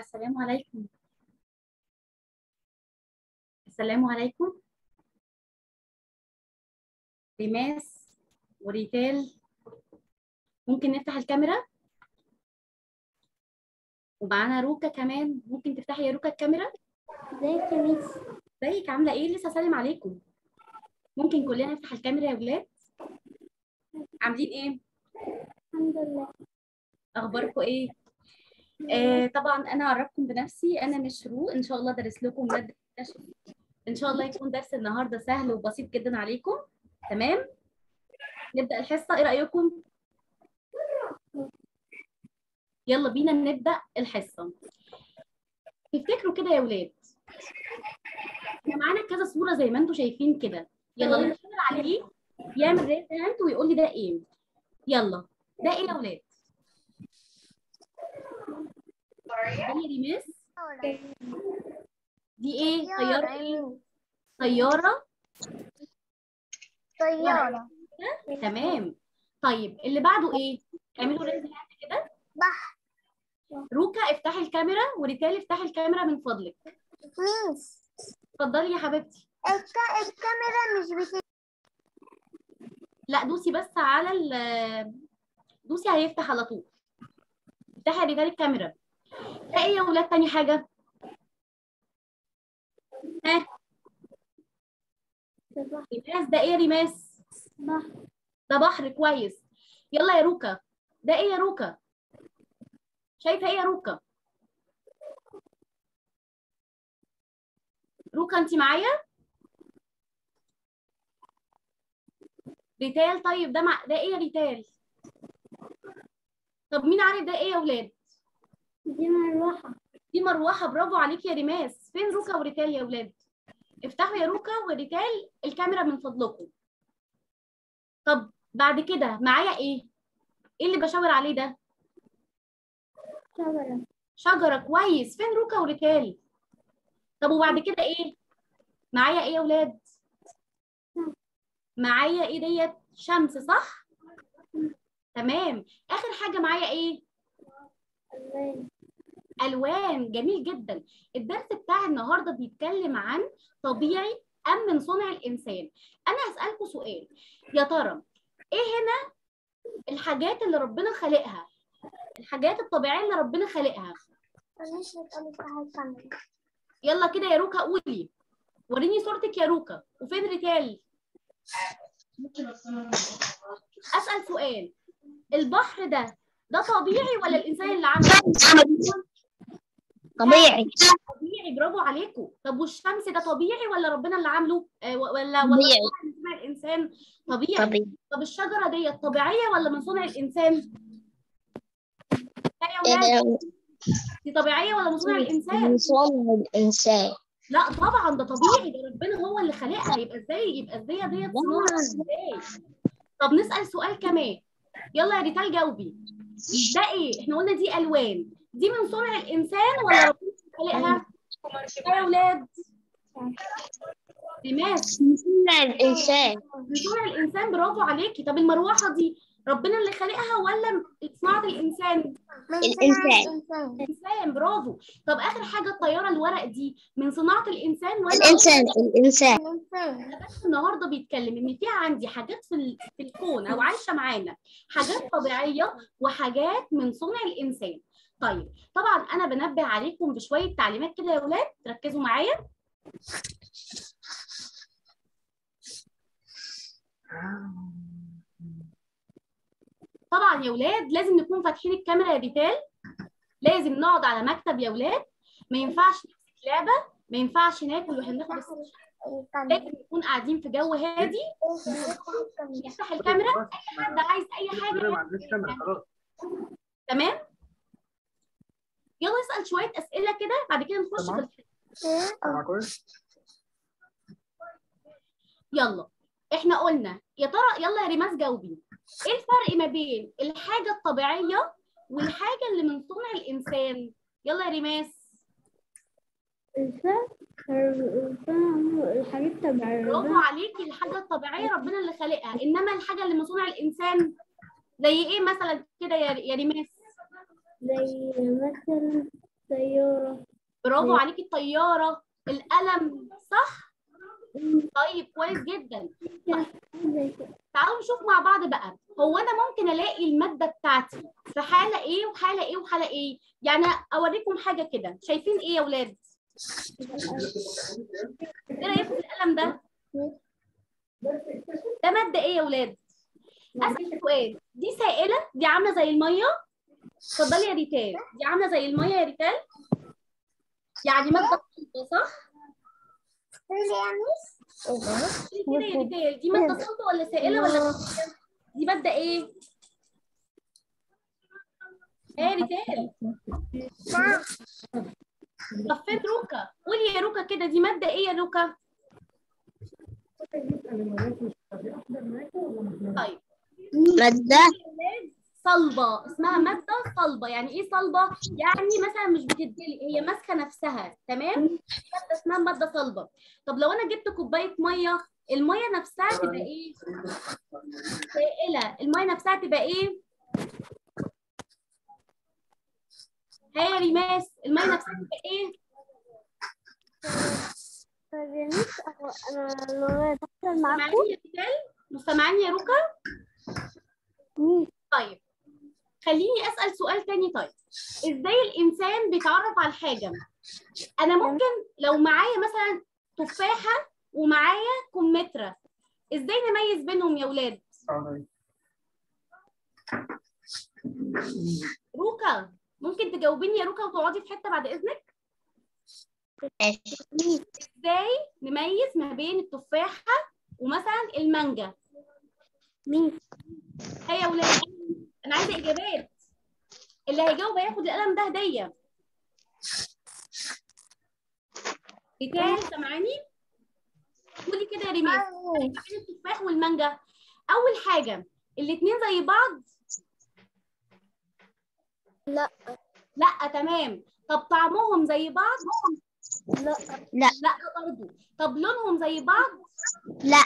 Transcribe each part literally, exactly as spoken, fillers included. السلام عليكم. السلام عليكم. ريماس وريتال، ممكن نفتح الكاميرا؟ ومعانا روكا كمان، ممكن تفتحي يا روكا الكاميرا؟ ازيك يا ميسي؟ ازيك، عامله ايه؟ لسه سلم عليكم. ممكن كلنا نفتح الكاميرا يا ولاد؟ عاملين ايه؟ الحمد لله. اخباركم ايه؟ آه طبعا انا هعرفكم بنفسي، انا ميس شروق، ان شاء الله ادرس لكم ماده، ان شاء الله يكون درس النهارده سهل وبسيط جدا عليكم. تمام؟ نبدا الحصه، ايه رايكم؟ يلا بينا نبدا الحصه. تفتكروا كده يا ولاد، احنا معانا كذا صوره زي ما انتم شايفين كده. يلا اللي يشاور عليه يعمل ريز هاند ويقول لي ده ايه. يلا ده ايه يا ولاد؟ دي ريماس، دي ايه؟ طياره. ايه؟ طياره. طياره. تمام. طيب اللي بعده ايه؟ اعملوا ريز هاند كده. بحر. روكا افتحي الكاميرا، وريتال افتحي الكاميرا من فضلك. ميس اتفضلي يا حبيبتي. الك... الكاميرا مش بت... لا دوسي بس على ال دوسي هيفتح على طول. افتحي يا ريتال الكاميرا. ده ايه يا ولاد تاني حاجة؟ ها؟ ريماس ده ايه يا ريماس؟ بحر. ده بحر، كويس. يلا يا روكا، ده ايه يا روكا؟ شايفه ايه يا روكا؟ روكا انت معايا؟ ريتال، طيب ده مع... ده ايه يا ريتال؟ طب مين عارف ده ايه يا ولاد؟ دي مروحه. دي مروحه، برافو عليك يا ريماس. فين روكا وريتال يا ولاد؟ افتحوا يا روكا وريتال الكاميرا من فضلكم. طب بعد كده معايا ايه؟ ايه اللي بشاور عليه ده؟ شجرة. شجرة، كويس. فين روكا وريتال؟ طب وبعد كده ايه؟ معايا ايه يا ولاد؟ معايا ايه ديت؟ شمس، صح؟ تمام. آخر حاجة معايا ايه؟ ألوان. ألوان، جميل جدا. الدرس بتاع النهارده بيتكلم عن طبيعي أم من صنع الإنسان. أنا هسألكوا سؤال، يا ترى ايه هنا الحاجات اللي ربنا خلقها؟ الحاجات الطبيعيه اللي ربنا خلقها. يلا كده يا روكا قولي، وريني صورتك يا روكا. وفين ريتال؟ اسال سؤال، البحر ده ده طبيعي ولا الانسان اللي عمله؟ طبيعي. طبيعي، برافو عليكم. طب والشمس ده طبيعي ولا ربنا اللي عامله؟ آه ولا ولا من صنع الانسان؟ طبيعي. طبيعي. طب الشجره دي طبيعيه ولا من صنع الانسان؟ دي طبيعيه ولا من صنع الانسان؟ من صنع الانسان. لا طبعا ده طبيعي، ده ربنا هو اللي خلقها. يبقى ازاي يبقى ازاي ديت صناعه ازاي؟ طب نسال سؤال كمان، يلا يا ريتال جاوبي. ده ايه؟ احنا قلنا دي الوان، دي من صنع الانسان ولا ربنا اللي خلقها؟ يا اولاد ريماس، من صنع الانسان. من صنع الانسان، برافو عليكي. طب المروحه دي ربنا اللي خلقها ولا صناعة الإنسان؟ الإنسان. الإنسان، برافو. طب آخر حاجة الطيارة الورق دي من صناعة الإنسان ولا الإنسان؟ الإنسان. بس النهارده بيتكلم إن في عندي حاجات في الكون أو عايشة معانا، حاجات طبيعية وحاجات من صنع الإنسان. طيب طبعا أنا بنبه عليكم بشوية تعليمات كده يا ولاد، ركزوا معايا. طبعا يا ولاد لازم نكون فاتحين الكاميرا يا ريتال، لازم نقعد على مكتب يا ولاد، ما ينفعش نمسك لعبه، ما ينفعش ناكل واحنا بناخد السيشن، لازم نكون قاعدين في جو هادي. نفتح الكاميرا، اي حد عايز اي حاجه. تمام؟ يلا نسال شويه اسئله كده، بعد كده نخش في الحصه. يلا احنا قلنا يا ترى، يلا يا ريماس جاوبي، ايه الفرق ما بين الحاجة الطبيعية والحاجة اللي من صنع الإنسان؟ يلا يا ريماس. الفرق الحاجة الطبيعية، برافو عليكي، الحاجة الطبيعية ربنا اللي خلقها، إنما الحاجة اللي من صنع الإنسان زي إيه مثلا كده يا ريماس؟ زي مثلا الطيارة. برافو عليكي الطيارة. القلم صح؟ طيب كويس جدا. تعالوا نشوف مع بعض بقى، هو انا ممكن الاقي المادة بتاعتي في حالة ايه وحالة ايه وحالة ايه؟ يعني اوريكم حاجة كده، شايفين ايه يا ولاد؟ ايه رأيكم في القلم ده؟ ده مادة ايه يا ولاد؟ اسأل سؤال، دي سائلة، دي عاملة زي المية. اتفضلي يا ريتال، دي عاملة زي المية يا ريتال؟ يعني مادة صلبة صح؟ كده يا ريتال، دي مادة صلبة ولا سائلة ولا دي مادة ايه؟ ايه يا ريتال؟ طفيت روكا، قولي يا روكا كده، دي مادة ايه يا روكا؟ طيب مادة صلبة، اسمها مادة صلبة. يعني ايه صلبة؟ يعني مثلا مش بتتدلق، هي ماسكة نفسها، تمام؟ مادة اسمها مادة صلبة. طب لو انا جبت كوباية مية، المية نفسها تبقى ايه؟ سائلة. المية نفسها تبقى ايه؟ ها يا ريماس، المية نفسها تبقى ايه؟ انا معاكم مستمعين يا روكا؟ طيب خليني اسال سؤال تاني. طيب ازاي الانسان بيتعرف على الحاجه؟ انا ممكن لو معايا مثلا تفاحه ومعايا كمثرى، ازاي نميز بينهم يا ولاد؟ روكا ممكن تجاوبيني يا روكا وتقعدي في حته بعد اذنك؟ ازاي نميز ما بين التفاحه ومثلا المانجا؟ مين؟ هيا يا ولاد، انا عايزه اجابات. اللي هيجاوب هياخد القلم ده هديه. ريتال سامعاني؟ قولي كده يا ريماس، ما بين التفاح والمانجا. اول حاجه الاثنين زي بعض؟ لا لا. تمام. طب طعمهم زي بعض؟ لا لا لا برضه. طب لونهم زي بعض؟ لا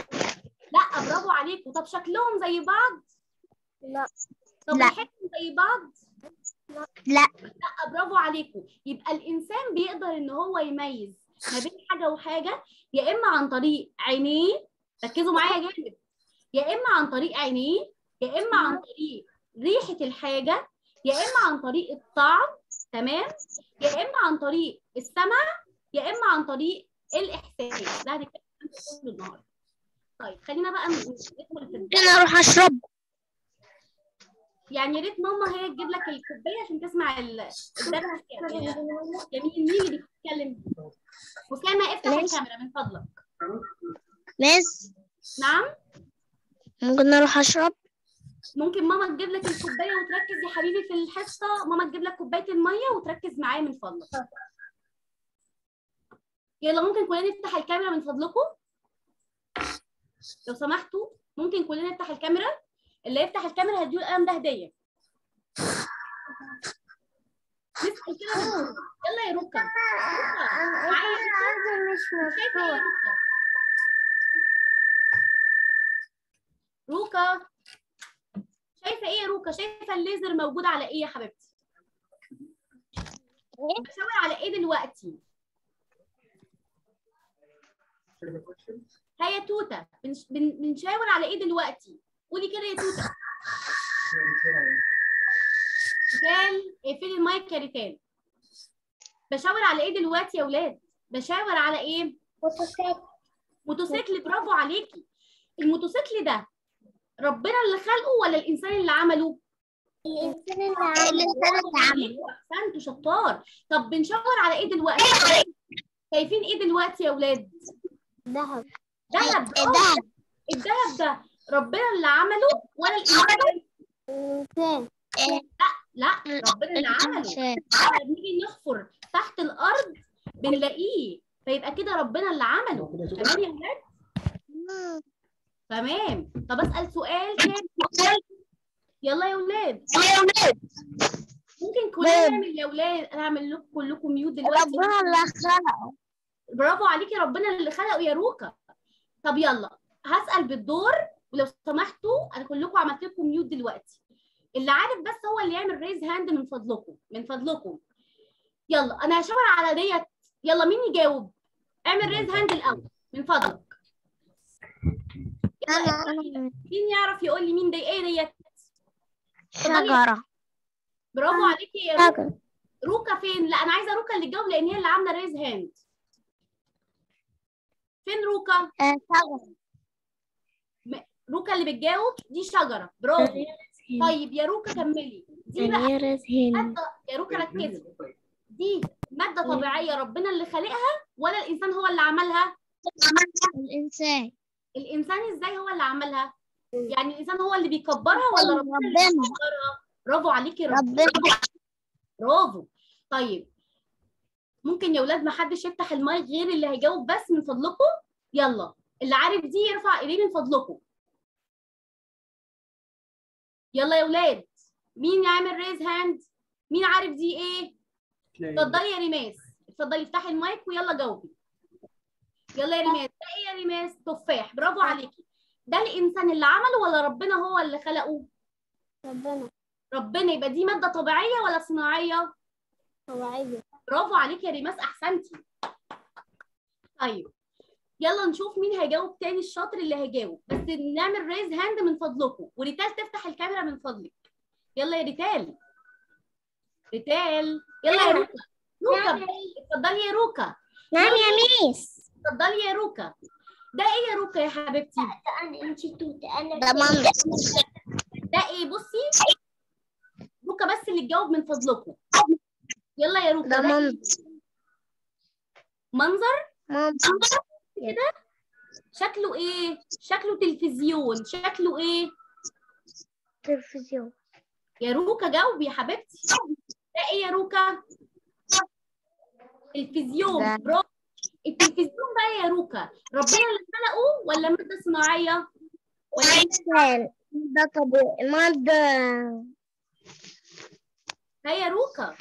لا. برافو عليكم. طب شكلهم زي بعض؟ لا. طب ريحتهم زي بعض؟ لا لا لا. برافو عليكم. يبقى الانسان بيقدر ان هو يميز ما بين حاجه وحاجه، يا اما عن طريق عينيه، ركزوا معايا جامد، يا اما عن طريق عينيه، يا اما عن طريق ريحه الحاجه، يا اما عن طريق الطعم، تمام، يا اما عن طريق السمع، يا اما عن طريق الاحساس. ده هنتكلم عنه طول النهار. طيب خلينا بقى ندخل في الدنيا. انا اروح اشرب. يعني يا ريت ماما هي تجيب لك الكوبايه عشان تسمع الدرس. جميل. مين اللي بيتكلم؟ وسامة افتح الكاميرا من فضلك. ميس. نعم. ممكن اروح اشرب؟ ممكن ماما تجيب لك الكوبايه وتركز يا حبيبي في الحصه، ماما تجيب لك كوبايه الميه وتركز معايا من فضلك. يلا ممكن كلنا نفتح الكاميرا من فضلكم؟ لو سمحتوا ممكن كلنا نفتح الكاميرا؟ اللي يفتح الكاميرا هديه القلم ده هديه. نفتح كده. يلا يا روكا. عايزه مش مشكور. روكا شايفه ايه يا روكا؟ شايفه الليزر موجود على ايه يا حبيبتي؟ بتشاور على ايه دلوقتي؟ هيا توتة، بنشاور على ايه دلوقتي؟ قولي كده يا توتة. ريتال اقفلي المايك يا ريتال. بشاور على ايه دلوقتي يا ولاد؟ بشاور على ايه؟ موتوسيكل. موتوسيكل. برافو عليكي. الموتوسيكل ده ربنا اللي خلقه ولا الانسان اللي عمله؟ الانسان اللي عمله. الانسان اللي عمله. احسنتوا شطار. طب بنشاور على ايه دلوقتي؟ شايفين ايه دلوقتي يا ولاد؟ دهب. دهب. الدهب. الدهب ده ربنا اللي عمله ولا الانسان؟ الانسان. لا لا، ربنا اللي عمله. بنيجي نحفر تحت الارض بنلاقيه، فيبقى كده ربنا اللي عمله. تمام يا ولاد؟ تمام. طب اسال سؤال تاني. يلا يا ولاد. يا ولاد. ممكن كلنا نعمل يا ولاد، انا هعمل لكم كلكم ميوت دلوقتي. ربنا اللي خلقه. برافو عليكي، ربنا اللي خلقه يا روكا. طب يلا هسأل بالدور، ولو سمحتوا انا كلكم عملت لكم ميوت دلوقتي. اللي عارف بس هو اللي يعمل ريز هاند من فضلكم، من فضلكم. يلا انا هشاور على ديت. يلا مين يجاوب؟ اعمل ريز هاند الاول من فضلك. مين يعرف يقول لي مين دي ايه ديت؟ شجره. برافو عليكي يا روكا. روكا فين؟ لا انا عايزه روكا اللي تجاوب لان هي اللي عامله ريز هاند. فين روكا؟ شجره. روكا اللي بتجاوب دي شجره. برافو. طيب يا روكا كملي. دي بقى يا روكا ركزي، دي ماده طبيعيه ربنا اللي خلقها ولا الانسان هو اللي عملها؟ الانسان. الانسان ازاي هو اللي عملها؟ يعني الانسان هو اللي بيكبرها ولا ربنا اللي بيكبرها؟ برافو عليكي ربنا. برافو. طيب ممكن يا اولاد ما حدش يفتح المايك غير اللي هيجاوب بس من فضلكم. يلا اللي عارف دي يرفع ايديه من فضلكم. يلا يا اولاد مين يعمل ريز هاند؟ مين عارف دي ايه؟ اتفضلي يا ريماس، اتفضلي افتحي المايك ويلا جاوبي. يلا يا ريماس. ده ايه يا ريماس؟ تفاح. برافو عليكي. ده الانسان اللي عمله ولا ربنا هو اللي خلقه؟ ربنا. ربنا. يبقى دي ماده طبيعيه ولا صناعيه؟ طبيعيه. برافو عليكي يا ريماس، احسنتي. طيب يلا نشوف مين هيجاوب تاني. الشاطر اللي هيجاوب بس نعمل ريز هاند من فضلكم. وريتال تفتح الكاميرا من فضلك. يلا يا ريتال. ريتال. يلا يا روكا. روكا اتفضلي يا روكا. نعم يا ميس. اتفضلي يا روكا. ده ايه يا روكا يا حبيبتي؟ انا انت توتة. انا ده مانجا. ده ايه؟ بصي روكا بس اللي تجاوب من فضلكم. يلا يا روكا. ده منظر. منظر؟ منظر كده شكله ايه؟ شكله تلفزيون. شكله ايه؟ تلفزيون. يا روكا جاوبي يا حبيبتي. ده ايه يا روكا؟ تلفزيون. برافو. التلفزيون بقى يا روكا ربنا اللي خلقه ولا ماده صناعيه؟ ولا ده طبيعي؟ ماده. ده يا روكا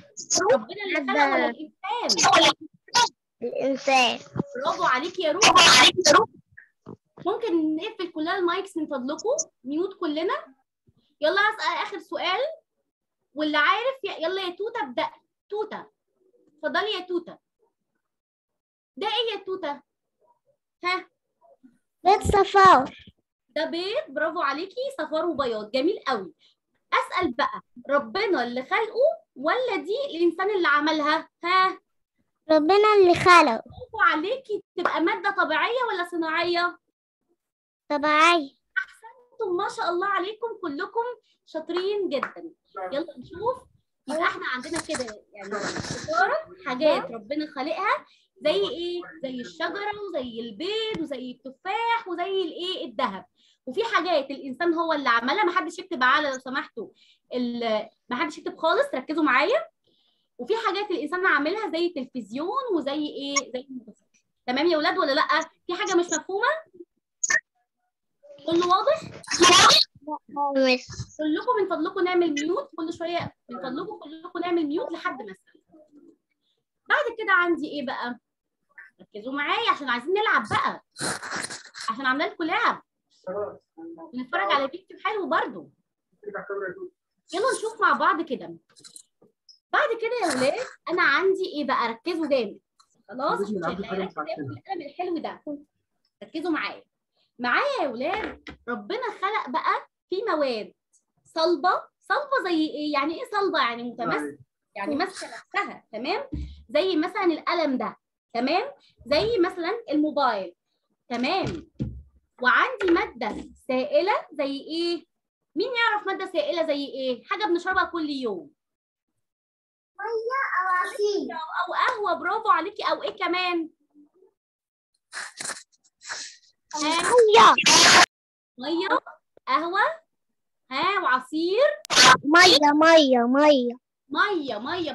ربنا اللي خلقه ولا الانسان؟ الانسان. برافو عليكي يا روكا. ممكن نقفل كلنا المايكس من فضلكم، ميوت كلنا. يلا هسأل اخر سؤال واللي عارف ي... يلا يا توتة. ابدأ توتة. اتفضلي يا توتة. ده ايه يا توتة؟ ها؟ بيض صفار. ده بيض. برافو عليكي. صفار وبياض. جميل قوي. اسأل بقى ربنا اللي خلقه ولا دي الانسان اللي عملها؟ ها؟ ربنا اللي خلق. برافو عليكي. تبقى مادة طبيعية ولا صناعية؟ طبيعية. أحسنتم ما شاء الله عليكم، كلكم شاطرين جدا. يلا نشوف. يبقى احنا عندنا كده يعني حاجات ربنا خلقها زي ايه؟ زي الشجرة وزي البيض وزي التفاح وزي الايه؟ الذهب. وفي حاجات الإنسان هو اللي عملها. محدش يكتب على لو سمحتوا، محدش يكتب خالص، ركزوا معايا. وفي حاجات الانسان عاملها زي التلفزيون وزي ايه؟ زي الموتوسيكل. تمام يا اولاد ولا لا؟ في حاجه مش مفهومه؟ كله واضح؟ كلكم من فضلكم نعمل ميوت كل شويه، من فضلكم كلكم نعمل ميوت لحد ما اسال. بعد كده عندي ايه بقى؟ ركزوا معايا عشان عايزين نلعب بقى، عشان عامله لكم لعب نتفرج على فيديو حلو برده. يلا نشوف مع بعض كده. بعد كده يا ولاد انا عندي ايه بقى؟ ركزوا جامد خلاص عشان القلم الحلو ده. ركزوا معايا معايا يا ولاد. ربنا خلق بقى في مواد صلبه. صلبه زي ايه؟ يعني ايه صلبه؟ يعني متماسكه، يعني ماسكه نفسها. تمام. زي مثلا القلم ده. تمام. زي مثلا الموبايل. تمام. وعندي ماده سائله زي ايه؟ مين يعرف ماده سائله زي ايه؟ حاجه بنشربها كل يوم. ميه او عصير او قهوه. برافو عليكي. او ايه كمان؟ ميه. ميه، قهوه، ها وعصير. ميه ميه ميه ميه ميه.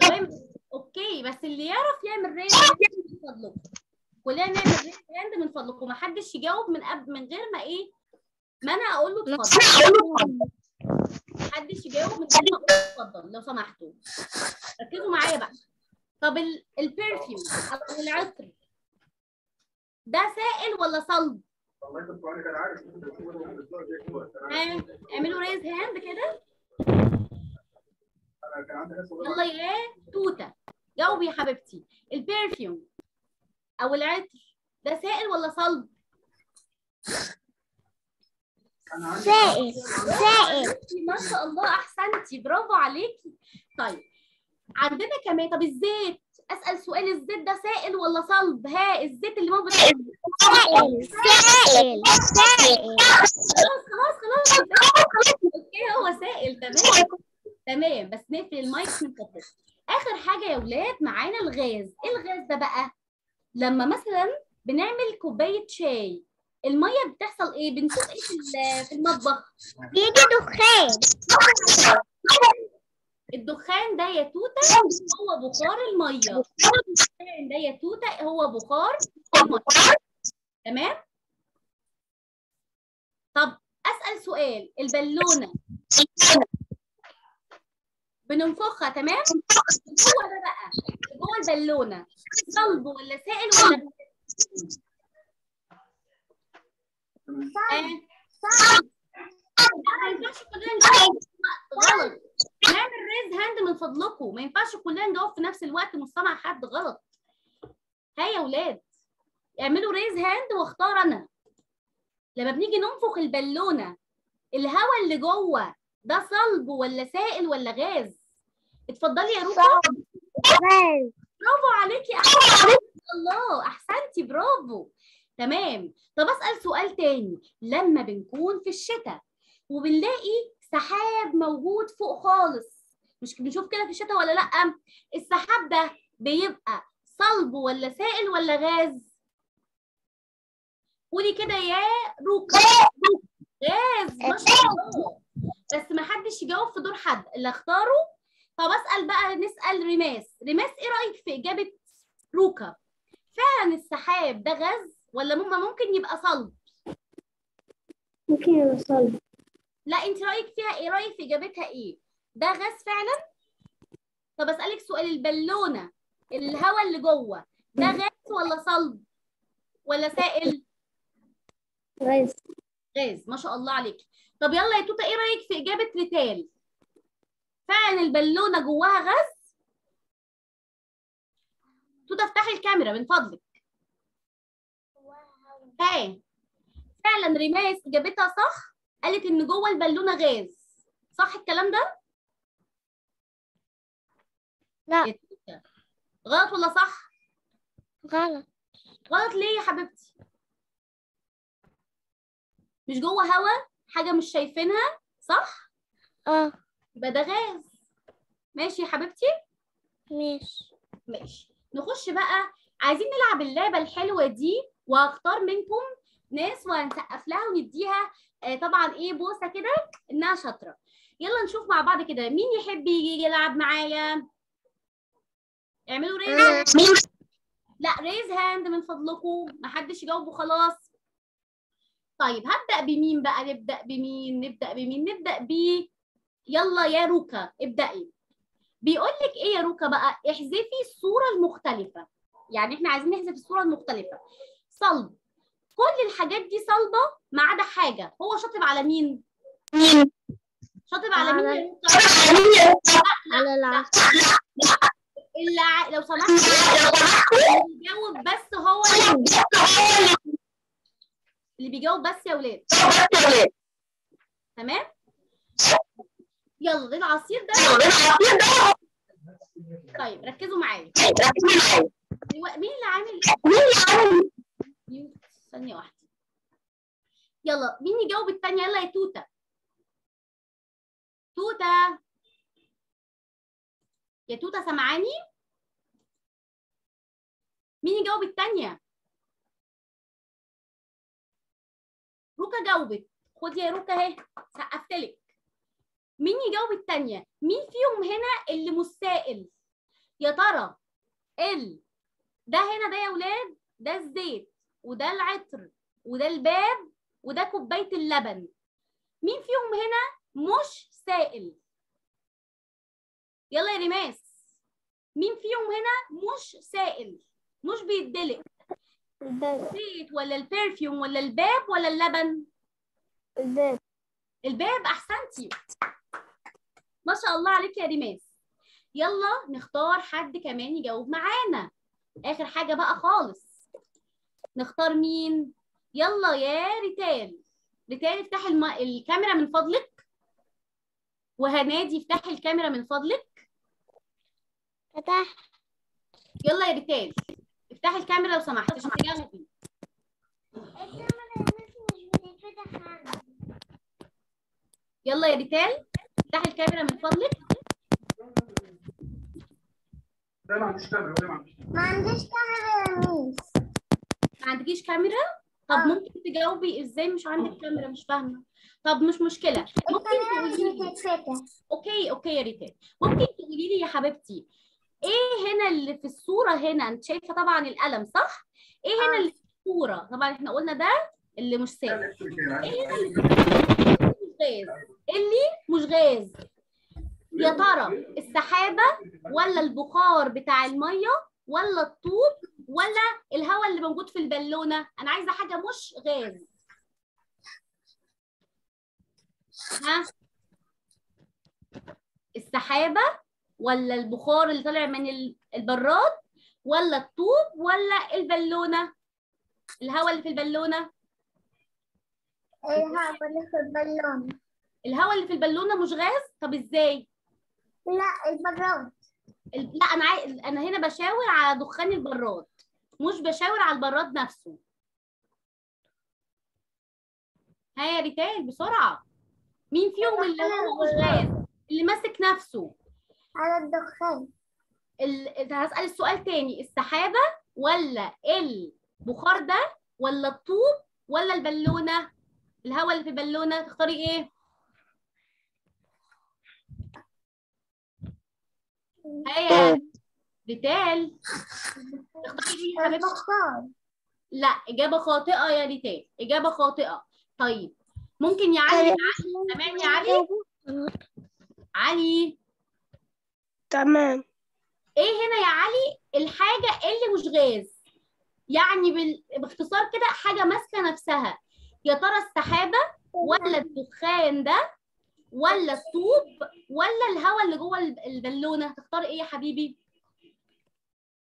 برافو. اوكي بس اللي يعرف يعمل ريز هاند من فضلكم. كلنا نعمل ريز هاند من فضلكم. محدش يجاوب من قبل من غير ما ايه؟ ما انا اقول له اتفضل. محدش يجاوب من غير ما اقول اتفضل لو سمحتوا. ركزوا معايا بقى. طب البرفيوم او العطر ده سائل ولا صلب؟ ها اعملوا ريز هاند كده. يلا يا توتة جاوبي يا حبيبتي. البرفيوم او العطر ده سائل ولا صلب؟ سائل. سائل ما شاء الله احسنتي برافو عليكي. طيب عندنا كمان طب الزيت، اسال سؤال الزيت ده سائل ولا صلب؟ ها الزيت اللي موجود سائل سائل سائل خلاص خلاص خلاص اوكي هو سائل تمام تمام بس نقفل المايك عشان خاطر اخر حاجه يا ولاد معانا الغاز. ايه الغاز ده بقى؟ لما مثلا بنعمل كوبايه شاي الميه بتحصل ايه؟ بنشوف ايه في المطبخ؟ بيجي دخان. الدخان ده يا توتة هو بخار الميه. الدخان ده يا توتة هو بخار الميه. تمام؟ طب اسال سؤال البالونه بننفخها تمام؟ هو ده بقى جوه البالونه صلب ولا سائل ولا صعب صعب ما ينفعش كلنا نجاوب غلط. نعمل ريز هاند من فضلكم، ما ينفعش كلنا نجاوب في نفس الوقت مش سامعه حد غلط. ها يا ولاد اعملوا ريز هاند واختار انا. لما بنيجي ننفخ البالونه الهواء اللي جوه ده صلب ولا سائل ولا غاز؟ اتفضلي يا روكا. غاز. برافو عليكي احسنتي الله احسنتي برافو. تمام طب اسال سؤال تاني، لما بنكون في الشتاء وبنلاقي سحاب موجود فوق خالص مش بنشوف كده في الشتاء ولا لا؟ السحاب ده بيبقى صلب ولا سائل ولا غاز؟ قولي كده يا روكا. غاز ما شاء الله بس ما حدش يجاوب في دور حد اللي اختاره. طب اسال بقى نسال ريماس. ريماس ايه رايك في اجابه روكا؟ فعلا السحاب ده غاز ولا ممكن يبقى صلب؟ ممكن يبقى صلب. لا انت رايك فيها ايه؟ رايك في اجابتها ايه؟ ده غاز فعلا؟ طب اسالك سؤال البالونه الهواء اللي جوه ده غاز ولا صلب؟ ولا سائل؟ غاز. غاز ما شاء الله عليك. طب يلا يا توتة ايه رايك في اجابه ريتال؟ فعلا البالونه جواها غاز؟ توتة افتحي الكاميرا من فضلك. ها فعلا ريماس اجابتها صح، قالت ان جوه البالونه غاز، صح الكلام ده؟ لا غلط ولا صح؟ غلط. غلط ليه يا حبيبتي؟ مش جوه هوا حاجه مش شايفينها صح؟ اه يبقى ده غاز. ماشي يا حبيبتي؟ ماشي ماشي. نخش بقى عايزين نلعب اللعبه الحلوه دي وهختار منكم ناس وهنسقف لها ونديها آه طبعا ايه بوسه كده انها شاطره. يلا نشوف مع بعض كده مين يحب يجي يلعب معايا. اعملوا ريز لا ريز هاند من فضلكم، محدش يجاوبه خلاص. طيب هبدا بمين بقى؟ نبدا بمين؟ نبدا بمين؟ نبدا ب يلا يا روكا ابدأي. بيقول لك ايه يا روكا بقى؟ احذفي الصوره المختلفه. يعني احنا عايزين نحذف الصوره المختلفه. صلب كل الحاجات دي صلبه ما عدا حاجه، هو شاطب على مين؟ شاطب على مين يا روكا؟ على العصير. لا لو سمحت اللي بيجاوب بس هو اللي بيجاوب بس يا ولاد تمام. يلا العصير ده طيب ركزوا معايا. مين اللي عامل مين اللي عامل ثانية واحدة. يلا مين يجاوب الثانية؟ يلا يا توتة. توتة يا توتة سامعاني؟ مين يجاوب الثانية؟ روكا جاوبت. خدي يا روكا اهي سقفتلك. مين يجاوب الثانية؟ مين فيهم هنا اللي مش سائل؟ يا ترى ال ده هنا ده يا ولاد ده الزيت وده العطر وده الباب وده كوبايه اللبن، مين فيهم هنا مش سائل؟ يلا يا ريماس مين فيهم هنا مش سائل مش بيتدلق؟ الزيت ولا البرفيوم ولا الباب ولا اللبن؟ الباب. الباب احسنتي ما شاء الله عليك يا ريماس. يلا نختار حد كمان يجاوب معانا. اخر حاجه بقى خالص، نختار مين؟ يلا يا ريتال. ريتال افتحي الم... الكاميرا من فضلك. وهنادي افتحي الكاميرا من فضلك. فتح. يلا يا ريتال افتحي الكاميرا لو سمحت عشان تجاوبي. الكاميرا مش بتتفتح عندي. يلا يا ريتال افتحي الكاميرا من فضلك. لا ما عنديش كاميرا. ما عنديش كاميرا يا ميس. ما عندكيش كاميرا؟ طب آه. ممكن تجاوبي ازاي مش عندك كاميرا؟ مش فاهمه. طب مش مشكله، ممكن تقولي لي. اوكي اوكي يا ريتال، ممكن تقولي لي يا حبيبتي ايه هنا اللي في الصوره؟ هنا انت شايفه طبعا القلم صح؟ ايه هنا آه. اللي في الصوره؟ طبعا احنا قلنا ده اللي مش سالك. ايه هنا اللي مش غاز؟ اللي مش غاز يا ترى، السحابه ولا البخار بتاع الميه ولا الطوب ولا الهواء اللي موجود في البالونه؟ انا عايزه حاجه مش غاز. ها، السحابه ولا البخار اللي طالع من البراد ولا الطوب ولا البالونه؟ الهواء اللي في البالونه. الهواء اللي في البالونه. الهواء اللي في البالونه مش غاز؟ طب ازاي؟ لا البراد. لا انا عايز، انا هنا بشاور على دخان البراد، مش بشاور على البراد نفسه. ها يا ريتال بسرعه، مين فيهم اللي هو مش غاز اللي ماسك نفسه؟ على الدخان. ال... هسأل السؤال تاني، السحابه ولا البخار ده ولا الطوب ولا البالونه؟ الهواء اللي في البالونه تختاري ايه؟ هيا ريتال تختاري ايه يا حبيبتي؟ لا اجابه خاطئه يا ريتال، اجابه خاطئه. طيب ممكن يا علي؟ تمام يا علي. علي تمام. ايه هنا يا علي الحاجه اللي مش غاز؟ يعني بال... باختصار كده حاجه ماسكه نفسها. يا ترى السحابه ولا الدخان ده ولا الطوب ولا الهواء اللي جوه البالونه؟ تختار ايه يا حبيبي؟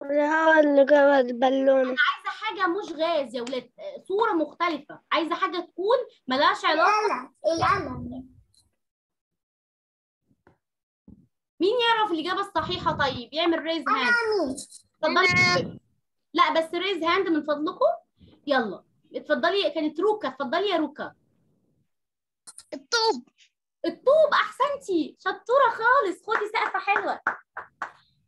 الهواء اللي جوه البالونه. انا عايزه حاجه مش غاز يا ولاد، صوره مختلفه، عايزه حاجه تكون ملهاش علاقه. القلم. مين يعرف الاجابه الصحيحه طيب يعمل ريز هاند؟ اتفضلي. لا بس ريز هاند من فضلكم. يلا اتفضلي. كانت روكا. اتفضلي يا روكا. الطوب. الطوب. احسنتي، شطوره خالص، خدي سقفه حلوه.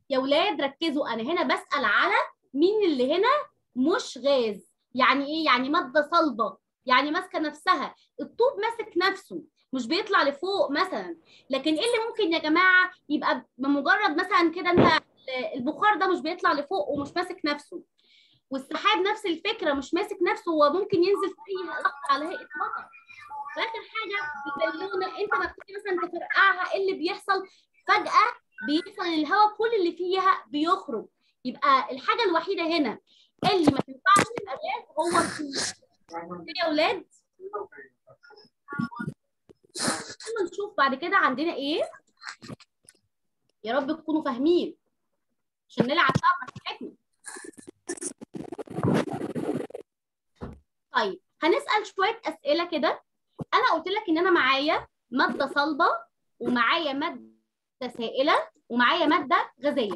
يا ولاد ركزوا، انا هنا بسال على مين اللي هنا مش غاز. يعني ايه؟ يعني ماده صلبه، يعني ماسكه نفسها. الطوب ماسك نفسه مش بيطلع لفوق مثلا. لكن ايه اللي ممكن يا جماعه يبقى بمجرد مثلا كده انت البخار ده مش بيطلع لفوق ومش ماسك نفسه، والسحاب نفس الفكره مش ماسك نفسه، وممكن ينزل في اي لحظه على هيئه مطر. اخر حاجه البالونه انت لما بتيجي مثلا تفرقعها ايه اللي بيحصل؟ فجاه بيحصل الهواء كل اللي فيها بيخرج. يبقى الحاجه الوحيده هنا اللي ما تنفعش تبقى غاز هو الطوب. يا اولاد لما نشوف بعد كده عندنا ايه، يا رب تكونوا فاهمين عشان نلعب بقى بتاعتنا. طيب هنسال شويه اسئله كده. انا قلت لك ان انا معايا ماده صلبه ومعايا ماده سائله ومعايا ماده غازيه،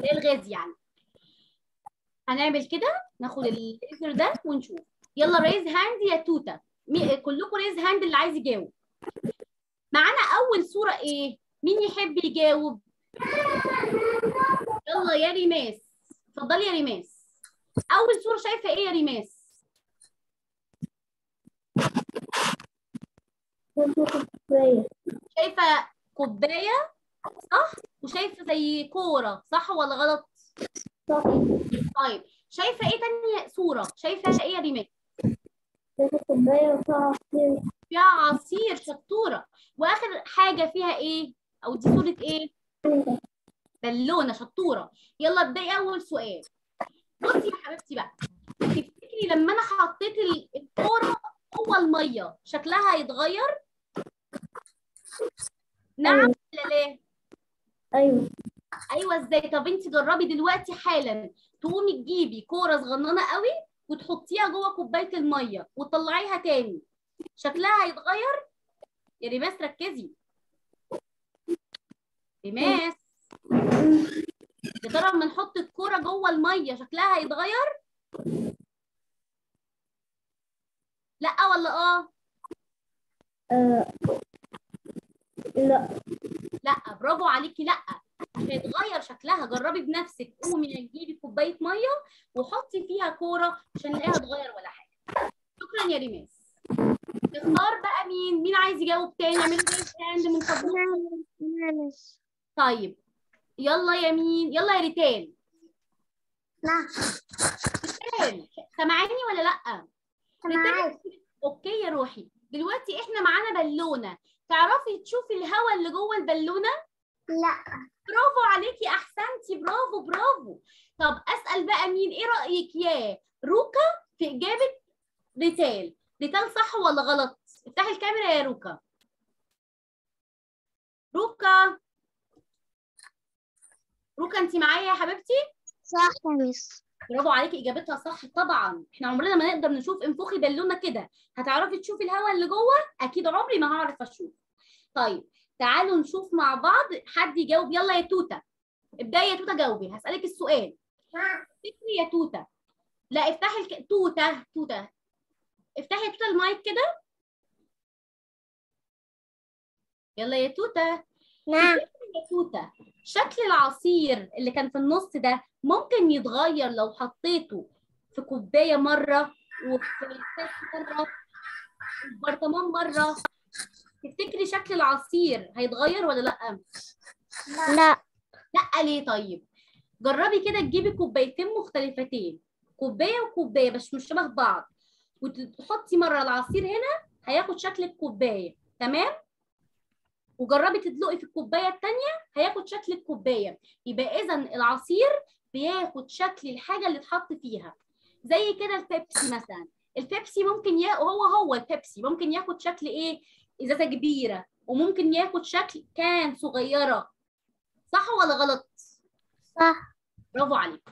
ايه الغاز يعني. هنعمل كده، ناخد الازر ده ونشوف. يلا ريز هاند يا توتة، كلكم ريز هاند اللي عايز يجاوب معانا. اول صوره ايه؟ مين يحب يجاوب؟ يلا يا ريماس. اتفضلي يا ريماس. اول صوره شايفه ايه يا ريماس؟ شايفه كوبايه صح، وشايفه زي كوره صح ولا غلط؟ صح. طيب شايفه ايه تاني صوره؟ شايفه ايه يا ريمان؟ شايفه كوبايه وفيها عصير. فيها عصير، شطوره. واخر حاجه فيها ايه؟ او دي صوره ايه؟ بالونه. شطوره. يلا ابداي اول سؤال. بصي يا حبيبتي بقى، تفتكري لما انا حطيت الكوره جوه الميه شكلها هيتغير؟ نعم ولا لا؟ ايوه. ايوه ازاي؟ طب انت جربي دلوقتي حالا تقومي تجيبي كوره صغننه قوي وتحطيها جوه كوبايه الميه وتطلعيها تاني، شكلها هيتغير؟ يا ريماس ركزي. ريماس يا ترى لما نحط الكوره جوه الميه شكلها هيتغير؟ لا ولا اه؟ أه لا لا، برافو عليكي. لا مش هيتغير شكلها، جربي بنفسك، قومي جيبي كوبايه ميه وحطي فيها كوره مش هنلاقيها اتغير ولا حاجه. شكرا يا ريماس. تختار بقى مين؟ مين عايز يجاوب تاني؟ اعملي ريز هاند من فضلك. طيب يلا يا مين؟ يلا يا ريتال. نعم ريتال سامعاني ولا لا؟ سامعاك. اوكي يا روحي، دلوقتي احنا معانا بالونه، تعرفي تشوفي الهواء اللي جوه البالونه؟ لا. برافو عليكي، احسنتي، برافو برافو. طب اسال بقى مين؟ ايه رايك يا روكا في اجابه ريتال؟ ريتال صح ولا غلط؟ افتحي الكاميرا يا روكا. روكا روكا انت معايا يا حبيبتي؟ صح يا ميس. برافو عليكي، اجابتها صح طبعا. احنا عمرنا ما نقدر نشوف، انفخي بالونه كده هتعرفي تشوفي الهواء اللي جوه؟ اكيد عمري ما هعرف اشوف. طيب تعالوا نشوف مع بعض حد يجاوب. يلا يا توتة، ابداي يا توتة جاوبي، هسألك السؤال. افتكري يا توتة. لا افتحي الك... توتة توتة افتحي يا توتة المايك كده. يلا يا توتة. نعم يا توتة، شكل العصير اللي كان في النص ده ممكن يتغير لو حطيته في كوباية مرة وفي الكاس مرة وفي برطمان مرة، تفتكري شكل العصير هيتغير ولا لأ؟ لا. لأ ليه طيب؟ جربي كده تجيبي كوبايتين مختلفتين، كوباية وكوباية بس مش شبه بعض، وتحطي مرة العصير هنا هياخد شكل الكوباية، تمام؟ وجربي تدلقي في الكوبايه الثانيه هياخد شكل الكوبايه، يبقى اذا العصير بياخد شكل الحاجه اللي اتحط فيها. زي كده البيبسي مثلا، البيبسي ممكن يا هو هو البيبسي ممكن ياخد شكل ايه؟ ازازه كبيره، وممكن ياخد شكل كان صغيره، صح ولا غلط؟ صح. برافو عليك.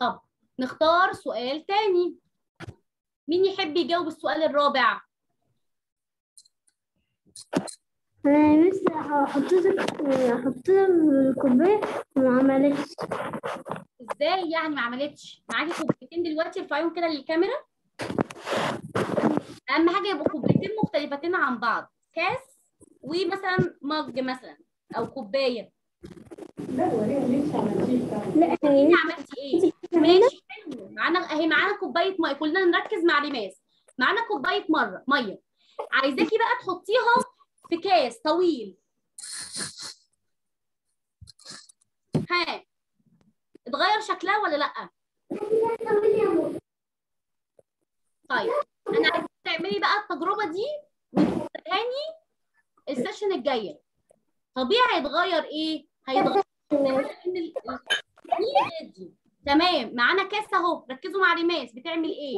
طب نختار سؤال ثاني، مين يحب يجاوب السؤال الرابع؟ انا لسه حطيت حطيت الكوبايه وما عملتش. ازاي يعني ما عملتش؟ معاكي كوبايتين دلوقتي، ارفعيهم كده للكاميرا. اهم حاجه يبقوا كوبايتين مختلفتين عن بعض، كاس ومثلا مج مثلا او كوبايه. لا لسه ما عملتيش. عملتي ايه؟ ماشي حلو، معانا اهي، معانا كوبايه ميه، كلنا نركز مع ريماس. معانا كوبايه مره ميه، عايزاكي بقى تحطيها في كاس طويل. ها اتغير شكلها ولا لأ؟ طيب انا عايزاكي تعملي بقى التجربه دي وتاني السيشن الجايه. طبيعي هيتغير ايه؟ هيتغير تمام. معانا كاس اهو، ركزوا مع ريماس بتعمل ايه.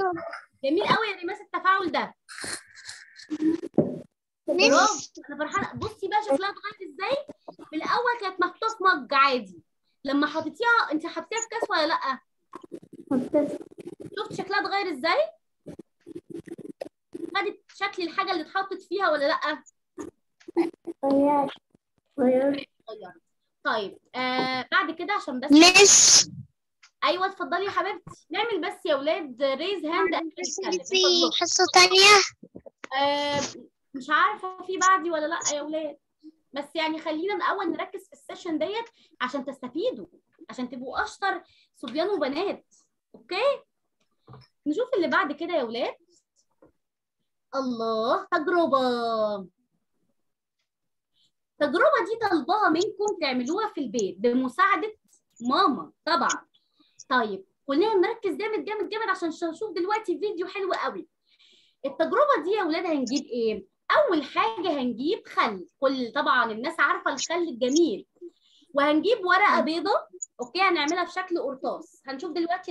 جميل قوي يا ريماس التفاعل ده، برافو. انا فرحانه. بصي بقى شكلها اتغير ازاي. في الاول كانت محطوطه في مج عادي، لما حطيتيها انت حطيتيها في كاس ولا لا؟ حطيتها. شفت شكلها اتغير ازاي؟ خدت شكل الحاجه اللي اتحطت فيها ولا لا؟ اتغيرت اتغيرت. طيب آه بعد كده عشان بس ميس. ايوه اتفضلي يا حبيبتي. نعمل بس يا اولاد ريز هاند. في حصه ثانيه آه مش عارفه في بعدي ولا لا يا اولاد، بس يعني خلينا الاول نركز في السيشن ديت عشان تستفيدوا، عشان تبقوا اشطر صبيان وبنات. اوكي نشوف اللي بعد كده يا اولاد. الله، تجربه. التجربه دي طالباها منكم تعملوها في البيت بمساعده ماما طبعا. طيب كلنا نركز جامد جامد جامد عشان نشوف دلوقتي فيديو حلو قوي. التجربه دي يا اولاد هنجيب ايه؟ أول حاجة هنجيب خل، كل طبعا الناس عارفة الخل الجميل، وهنجيب ورقة بيضة، أوكي هنعملها في شكل قرطاس، هنشوف دلوقتي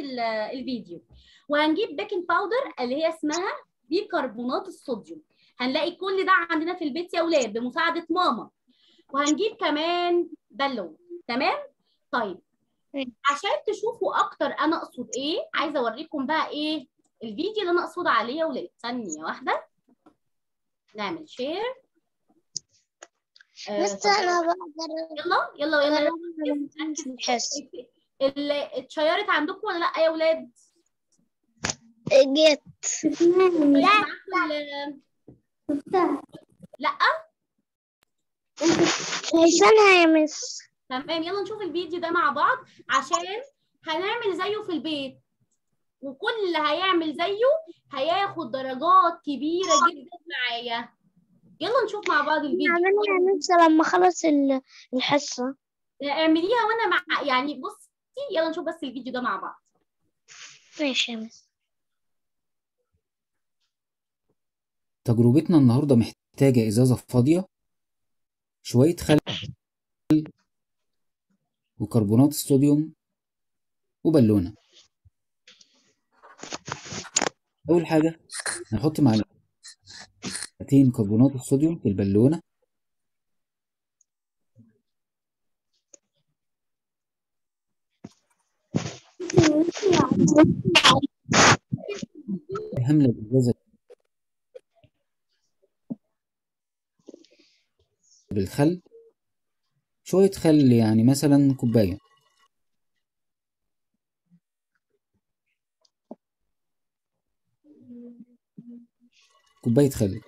الفيديو، وهنجيب بيكنج باودر اللي هي اسمها بيكربونات الصوديوم، هنلاقي كل ده عندنا في البيت يا أولاد بمساعدة ماما، وهنجيب كمان بالون، تمام؟ طيب عشان تشوفوا اكتر انا اقصد ايه، عايزه اوريكم بقى ايه الفيديو اللي انا اقصد عليه. ولا ثانيه واحده نعمل شير. بس انا بقدر. يلا يلا يلا نحس اتشيرت عندكم ولا لا يا اولاد؟ جت. لا لا هيسانها يا مس. تمام يلا نشوف الفيديو ده مع بعض عشان هنعمل زيه في البيت، وكل اللي هيعمل زيه هياخد درجات كبيره جدا معايا. يلا نشوف مع بعض الفيديو. هعملها يا مس لما اخلص الحصه. اعمليها وانا مع يعني بصي. يلا نشوف بس الفيديو ده مع بعض. ماشي يا مس. تجربتنا النهارده محتاجه ازازه فاضيه، شويه خل وكربونات الصوديوم وبالونه. اول حاجه هنحط معلقتين كربونات الصوديوم في البالونه، هملة الازازه بالخل، شوية خل يعني مثلا كوباية، كوباية خل.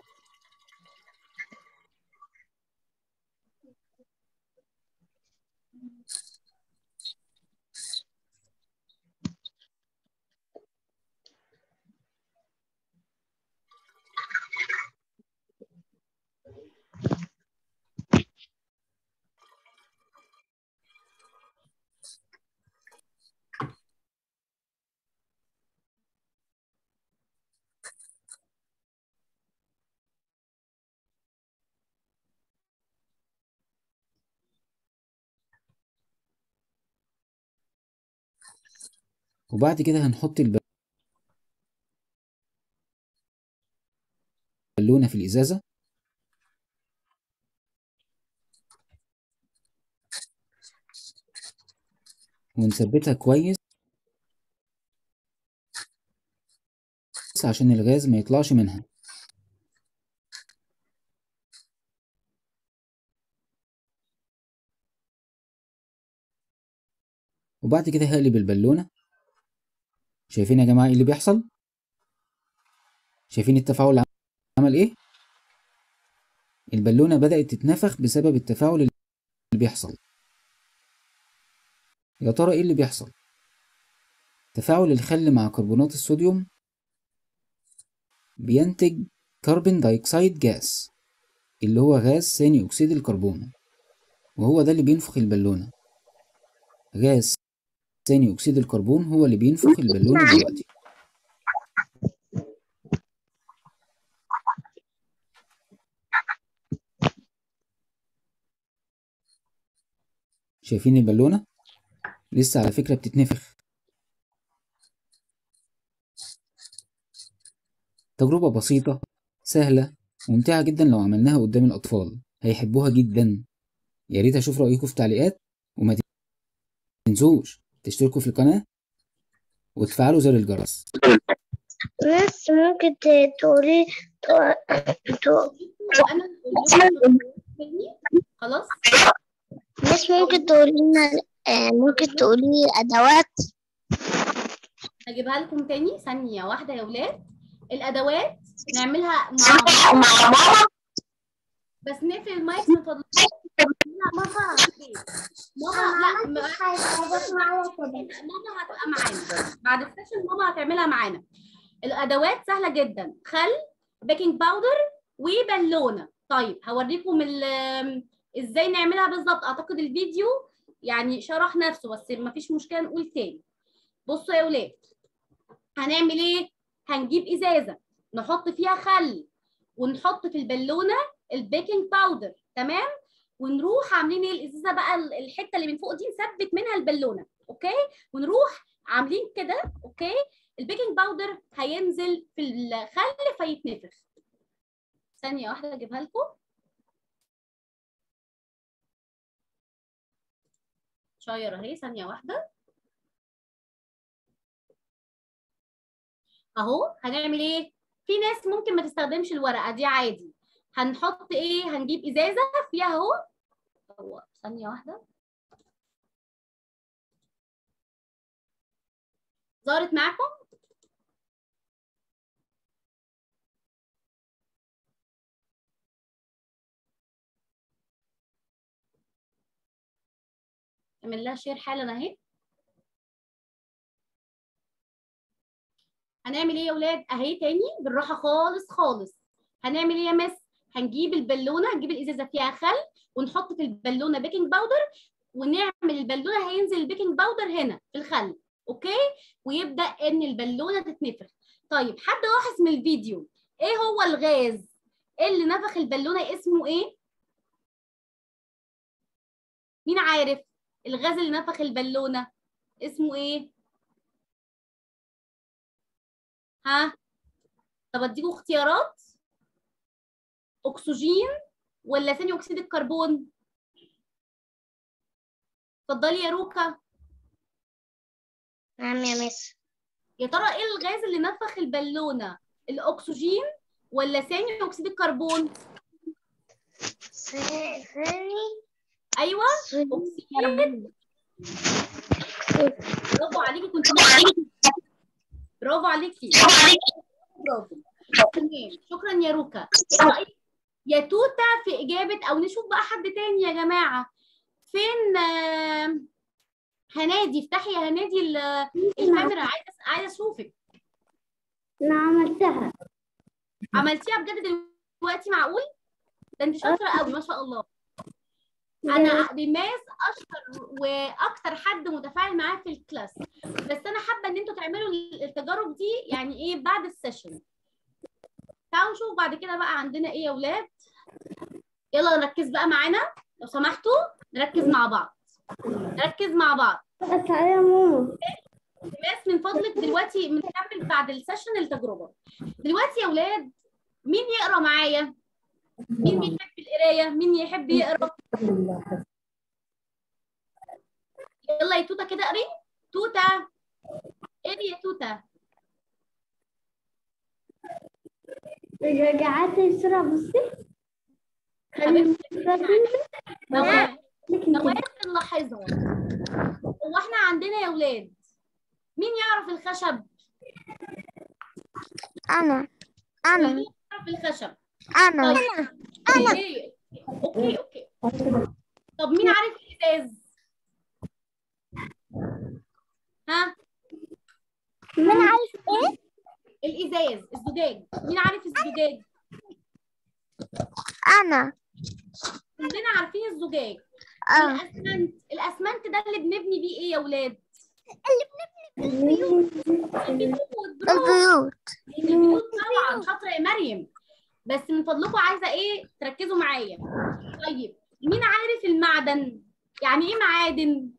وبعد كده هنحط البالونة في الإزازة ونثبتها كويس عشان الغاز ما يطلعش منها. وبعد كده هقلب البالونة. شايفين يا جماعة ايه اللي بيحصل؟ شايفين التفاعل اللي عمل ايه؟ البالونة بدأت تتنفخ بسبب التفاعل اللي بيحصل. يا ترى ايه اللي بيحصل؟ تفاعل الخل مع كربونات الصوديوم بينتج كربون دايوكسيد جاس، اللي هو غاز ثاني اكسيد الكربون، وهو ده اللي بينفخ البالونة. غاز ثاني اكسيد الكربون هو اللي بينفخ البالونه دلوقتي. شايفين البالونه لسه على فكره بتتنفخ. تجربه بسيطه سهله ممتعه جدا، لو عملناها قدام الاطفال هيحبوها جدا. يا ريت اشوف رايكم في التعليقات، وما تنسوش تشتركوا في القناة وتفعلوا زر الجرس. بس ممكن تقولي خلاص؟ بس ممكن تقولي لنا ممكن تقولي لي أدوات؟ هجيبها لكم تاني ثانية واحدة يا ولاد. الأدوات نعملها مع ماما. بس نقفل المايك من فضلك. لا ماما ماما لا ماما هتبقى معانا بعد السيشن، ماما هتعملها معانا. الادوات سهله جدا، خل، بيكنج باودر، وبالونه. طيب هوريكم ازاي نعملها بالظبط. اعتقد الفيديو يعني شرح نفسه، بس مفيش مشكله نقول تاني. بصوا يا ولاد هنعمل ايه؟ هنجيب ازازه نحط فيها خل، ونحط في البالونه البيكنج باودر، تمام؟ ونروح عاملين ايه؟ الازازه بقى الحته اللي من فوق دي نثبت منها البالونه، اوكي؟ ونروح عاملين كده، اوكي؟ البيكنج باودر هينزل في الخل فيتنفخ. ثانيه واحده اجيبها لكم. شاير اهي، ثانيه واحده اهو. هنعمل ايه؟ في ناس ممكن ما تستخدمش الورقه دي عادي، هنحط ايه؟ هنجيب ازازه فيها اهو، هو ثانيه واحده ظهرت معاكم. اعمل لها شير حالا اهي. هنعمل ايه يا اولاد؟ اهي تاني بالراحه خالص خالص. هنعمل ايه يا مس؟ هنجيب البالونه، هنجيب الازازه فيها خل ونحط في البالونه بيكنج باودر، ونعمل البالونه هينزل البيكنج باودر هنا في الخل، اوكي؟ ويبدا ان البالونه تتنفخ. طيب حد لاحظ من الفيديو ايه هو الغاز اللي نفخ البالونه اسمه ايه؟ مين عارف الغاز اللي نفخ البالونه اسمه ايه؟ ها؟ طب اديكوا اختيارات، اكسجين ولا ثاني اكسيد الكربون؟ اتفضلي يا روكا. نعم يا مس. يا ترى ايه الغاز اللي نفخ البالونه؟ الاكسجين ولا ثاني اكسيد الكربون؟ ثاني. ايوه اكسجين. برافو عليكي، كنت برافو عليكي برافو. تمام، شكرا يا روكا. يا توتة في اجابه، او نشوف بقى حد تاني يا جماعه. فين هنادي؟ افتحي يا هنادي الكاميرا، عايزه عايزه اشوفك. انا عملتها. عملتيها بجد دلوقتي؟ معقول؟ ده انت شاطره قوي ما شاء الله. انا ريماس اشطر واكتر حد متفاعل معاه في الكلاس، بس انا حابه ان انتوا تعملوا التجارب دي يعني ايه بعد السيشن. تعالوا نشوف بعد كده بقى عندنا ايه يا اولاد. يلا نركز بقى معانا لو سمحتوا، نركز مع بعض، نركز مع بعض. تعالي يا ماما. ريماس من فضلك دلوقتي بنكمل بعد السيشن التجربه. دلوقتي يا اولاد مين يقرا معايا؟ مين بيحب القرايه؟ مين يحب يقرا؟ يلا يا توتة كده اقري. توتة اقري يا توتة. رجعت بسرعه. بصي نوادر نلاحظها. هو احنا عندنا يا اولاد مين يعرف الخشب؟ انا انا مين يعرف الخشب؟ أنا. طيب. أنا أوكي أوكي أوكي. طب مين عارف الإزاز؟ ها؟ مين عارف إيه؟ الإزاز، الزجاج، مين عارف الزجاج؟ أنا. كلنا عارفين الزجاج. آه. الأسمنت، الأسمنت ده اللي بنبني بيه إيه يا ولاد؟ اللي بنبني بيه البيوت. البيوت. البيوت. البيوت طبعا، شاطرة يا مريم. بس من فضلكم عايزه ايه؟ تركزوا معايا. طيب مين عارف المعدن؟ يعني ايه معادن؟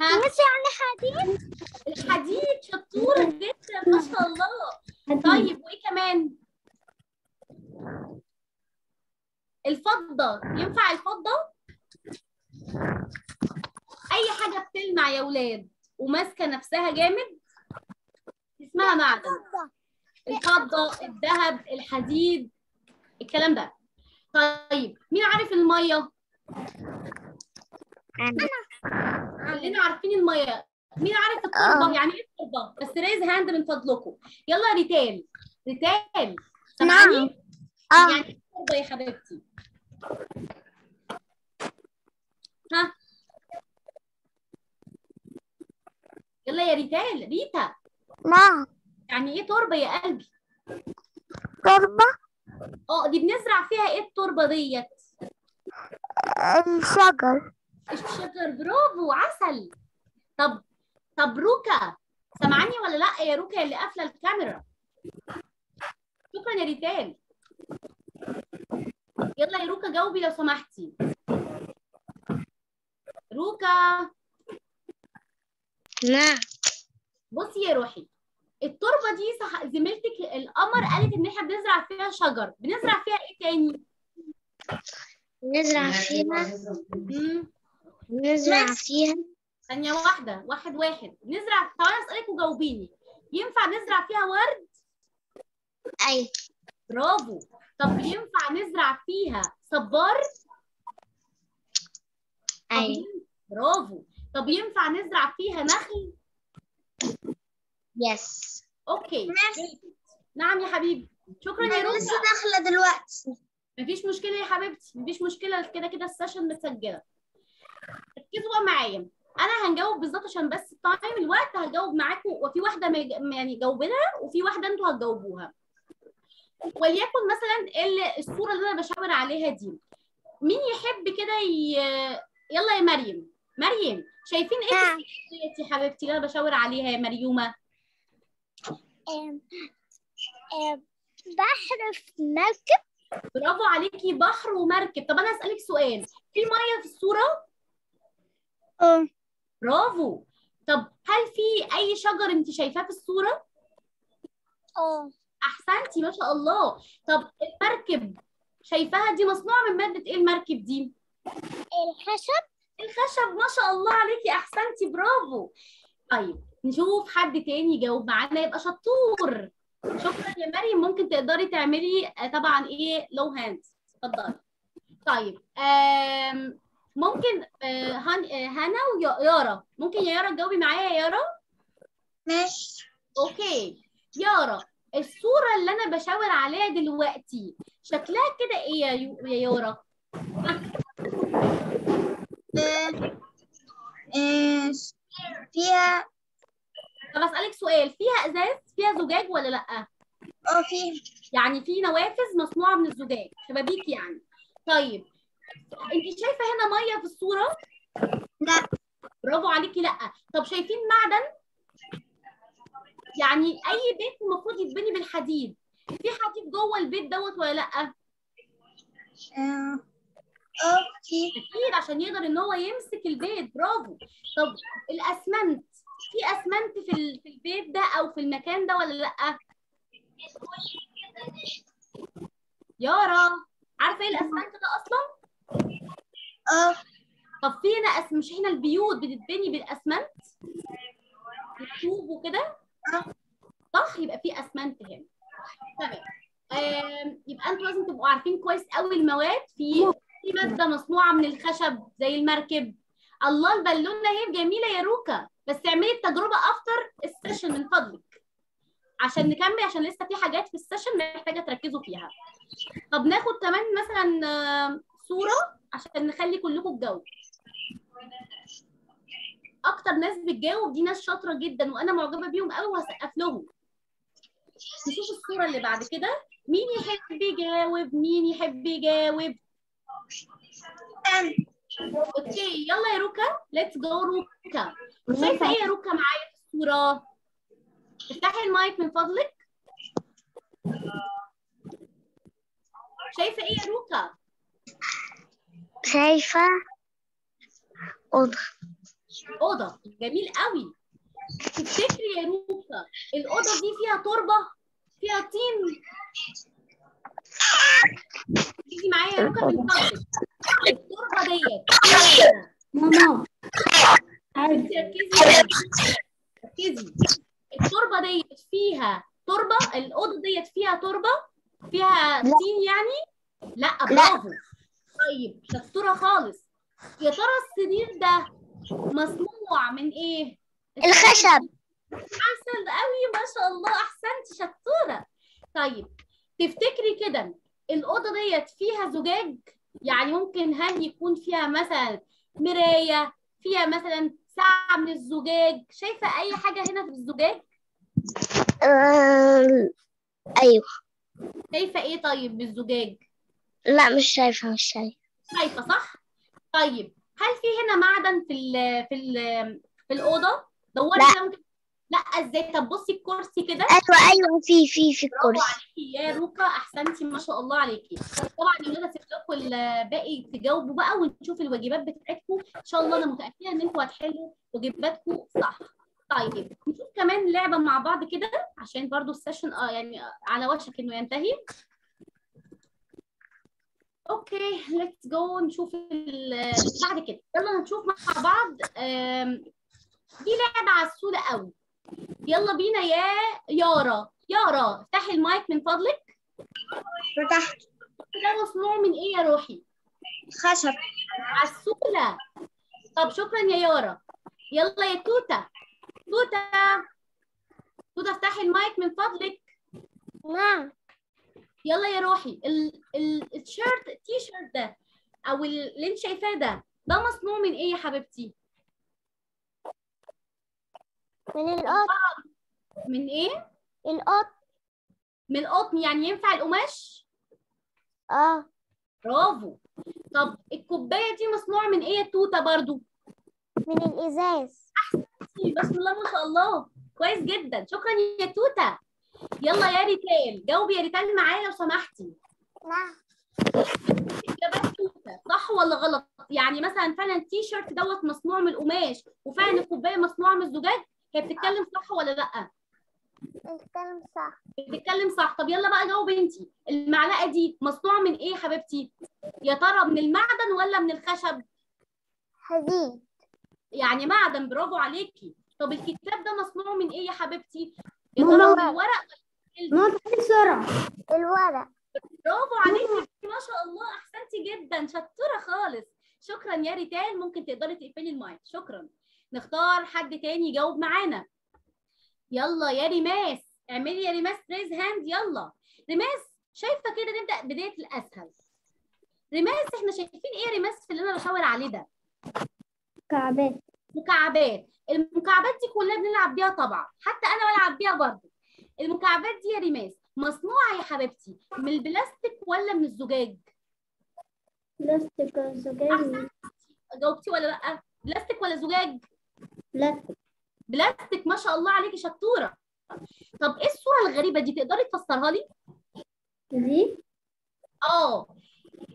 ها؟ مش يعني حديد؟ الحديد، شطوره جدا ما شاء الله. طيب وايه كمان؟ الفضه، ينفع الفضه؟ اي حاجه بتلمع يا اولاد وماسكه نفسها جامد اسمها معدن. الفضة، الذهب، الحديد، الكلام ده. طيب مين عارف المية؟ أنا. كلنا عارفين المية. مين عارف التربة؟ أوه. يعني إيه التربة؟ بس ريز هاند من فضلكم. يلا ريتال. ريتال سامعاني؟ نعم. يعني إيه التربة يا حبيبتي؟ ها؟ يلا يا ريتال، ريتا. نعم. يعني ايه تربه يا قلبي؟ تربه؟ اه دي بنزرع فيها ايه التربه ديت؟ الشجر. الشجر، برافو عسل. طب طب روكا سامعاني ولا لا؟ يا روكا اللي قافله الكاميرا. شكرا يا ريتال. يلا يا روكا جاوبي لو سمحتي. روكا. نعم. بصي يا روحي، التربه دي صح زميلتك القمر قالت ان احنا بنزرع فيها شجر، بنزرع فيها ايه تاني؟ بنزرع فيها نزرع فيها. ثانية واحدة، واحد واحد نزرع. طب أنا أسألك وجاوبيني، ينفع نزرع فيها ورد؟ أيوه برافو. طب ينفع نزرع فيها صبار؟ أيوه برافو. طب ينفع نزرع فيها نخل؟ يس. اوكي نعم, نعم يا حبيبي، شكرا يا روكا. لسه داخله دلوقتي، مفيش مشكله يا حبيبتي، مفيش مشكله، كده كده السيشن متسجله. ركزوا بقى معايا، انا هنجاوب بالظبط عشان بس التايم الوقت، هجاوب معاكم وفي واحده يعني جاوبينها وفي واحده انتوا هتجاوبوها. وليكن مثلا الصوره اللي انا بشاور عليها دي، مين يحب كده ي... يلا يا مريم. مريم شايفين ايه الصورة يا حبيبتي اللي انا بشاور عليها يا مريومه؟ أم أم بحر في مركب. برافو عليكي، بحر ومركب. طب انا اسالك سؤال، في ميه في الصوره؟ اه برافو. طب هل في اي شجر انت شايفاه في الصوره؟ اه احسنتي ما شاء الله. طب المركب شايفاها دي مصنوعه من ماده ايه المركب دي؟ الخشب. الخشب ما شاء الله عليكي، احسنتي برافو. طيب نشوف حد تاني يجاوب معانا يبقى شطور. شكرا يا مريم، ممكن تقدري تعملي طبعا ايه لو هاند، اتفضلي. طيب ممكن هنا ويارا، ممكن يا يارا تجاوبي معايا يا يارا؟ ماشي اوكي. يارا الصوره اللي انا بشاور عليها دلوقتي شكلها كده ايه يا يارا؟ فيها طب اسالك سؤال، فيها ازاز، فيها زجاج ولا لا؟ اه فيها، يعني في نوافذ مصنوعه من الزجاج، شبابيك يعني. طيب انت شايفه هنا ميه في الصوره؟ لا برافو عليكي لا. طب شايفين معدن؟ يعني اي بيت المفروض يتبني بالحديد، في حديد جوه البيت دوت ولا لا؟ اه اه في اكيد عشان يقدر ان هو يمسك البيت، برافو. طب الاسمنت، في اسمنت في في البيت ده او في المكان ده ولا لا؟ يارا عارفه ايه الاسمنت ده اصلا؟ اه طب في هنا أس... مش هنا البيوت بتتبني بالاسمنت؟ بالطوب وكده؟ اه صح، يبقى في اسمنت هنا. تمام آه، يبقى انتوا لازم تبقوا عارفين كويس قوي المواد، في في ماده مصنوعه من الخشب زي المركب. الله البالونه اهي جميله يا روكا، بس اعملي التجربه افتر السيشن من فضلك عشان نكمل، عشان لسه في حاجات في السيشن محتاجه تركزوا فيها. طب ناخد كمان مثلا صوره عشان نخلي كلكم تجاوبوا. اكتر ناس بتجاوب دي ناس شاطره جدا وانا معجبه بيهم قوي وهسقف لهم. نشوف الصوره اللي بعد كده، مين يحب يجاوب؟ مين يحب يجاوب؟ اوكي يلا يا روكا، ليتس جو روكا. شايفه ايه يا روكا معايا في الصوره؟ افتحي المايك من فضلك. شايفه ايه يا روكا؟ شايفه اوضه. اوضه جميل قوي. تفتكري يا روكا الاوضه دي فيها تربه؟ فيها طين؟ تيجي معايا يا روكا من فضلك، التربه ديت ماما ركزي ركزي، التربه ديت فيها تربه؟ الاوضه ديت فيها تربه؟ فيها طين يعني؟ لا برافو. طيب شطوره خالص. يا ترى السرير ده مصنوع من ايه؟ الخشب. احسن قوي ما شاء الله، احسنتي شطوره. طيب تفتكري كده الاوضه ديت فيها زجاج؟ يعني ممكن هل يكون فيها مثلا مرايه، فيها مثلا ساعه من الزجاج؟ شايفه اي حاجه هنا في الزجاج؟ أه... ايوه شايفه ايه طيب بالزجاج؟ لا مش شايفه، مش شايفه. شايفه صح؟ طيب هل في هنا معدن في ال في ال في الاوضه؟ دوري كده ممكن. لا ازاي؟ طب بصي الكرسي كده. ايوه ايوه في في في الكرسي. يا روكا احسنتي ما شاء الله عليكي. طبعا يا ولاد هسيب لكم الباقي تجاوبوا بقى ونشوف الواجبات بتاعتكم، ان شاء الله انا متاكده ان انتوا هتحلوا واجباتكم صح. طيب نشوف كمان لعبه مع بعض كده عشان برضو السيشن اه يعني على وشك انه ينتهي. اوكي ليتس جو نشوف بعد كده. يلا هنشوف مع بعض دي لعبه عسوله قوي. يلا بينا يا يارا. يارا افتحي المايك من فضلك. فتحت. ده مصنوع من ايه يا روحي؟ خشب. عسوله. طب شكرا يا يارا. يلا يا توتة. توتة توتة افتحي المايك من فضلك. نعم. يلا يا روحي. التيشيرت التي شيرت ده او اللي انت شايفاه ده ده مصنوع من ايه يا حبيبتي؟ من القطن. من ايه؟ القطن. من القطن، يعني ينفع القماش؟ اه برافو. طب الكوبايه دي مصنوعه من ايه يا توته برضو؟ من الازاز. احسنتي، بسم الله ما شاء الله، كويس جدا، شكرا يا توته. يلا يا ريتال، جاوبي يا ريتال معايا لو سمحتي. نعم. اجابات توته صح ولا غلط؟ يعني مثلا فعلا التيشيرت دوت مصنوع من القماش وفعلا الكوبايه مصنوعه من الزجاج. هي بتتكلم صح ولا لأ؟ بتتكلم صح. بتتكلم صح. طب يلا بقى جاوبي انتي، المعلقة دي مصنوعة من ايه حبيبتي؟ يا ترى من المعدن ولا من الخشب؟ حديد. يعني معدن، برافو عليكي. طب الكتاب ده مصنوع من ايه يا حبيبتي؟ يا ترى من الورق ولا من الورق؟ الورق. برافو عليكي ما شاء الله، احسنتي جدا، شطورة خالص. شكرا يا ريتال، ممكن تقدري تقفلي المايك، شكرا. نختار حد تاني يجاوب معانا. يلا يا ريماس، اعملي يا ريماس ريز هاند. يلا ريماس، شايفه كده نبدا بدايه الاسهل. ريماس احنا شايفين ايه يا ريماس في اللي انا بحاول عليه ده؟ مكعبات. مكعبات، المكعبات دي كلنا بنلعب بيها طبعا، حتى انا بلعب بيها برضه. المكعبات دي يا ريماس مصنوعه يا حبيبتي من البلاستيك ولا من الزجاج؟ بلاستيك ولا زجاج؟ جاوبتي ولا لا؟ بلاستيك ولا زجاج؟ بلاستيك. بلاستيك، ما شاء الله عليكي شطوره. طب ايه الصوره الغريبه دي؟ تقدري تفسرها لي؟ دي؟ اه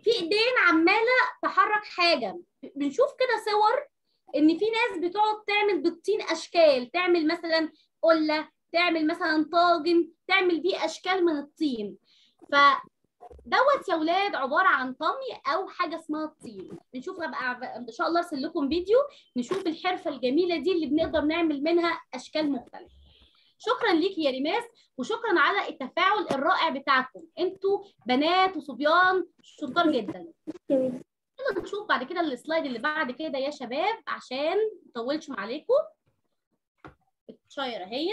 في ايدين عماله تحرك حاجه، بنشوف كده صور ان في ناس بتقعد تعمل بالطين اشكال، تعمل مثلا قله، تعمل مثلا طاجن، تعمل بيه اشكال من الطين. ف دوت يا ولاد عباره عن طمي او حاجه اسمها الطين. بنشوف بقى ان شاء الله ارسل لكم فيديو نشوف الحرفه الجميله دي اللي بنقدر نعمل منها اشكال مختلفه. شكرا ليكي يا ريماس، وشكرا على التفاعل الرائع بتاعكم، انتوا بنات وصبيان شطار جدا. يلا نشوف بعد كده السلايد اللي بعد كده يا شباب عشان ما اطولش عليكم. الشايره اهي،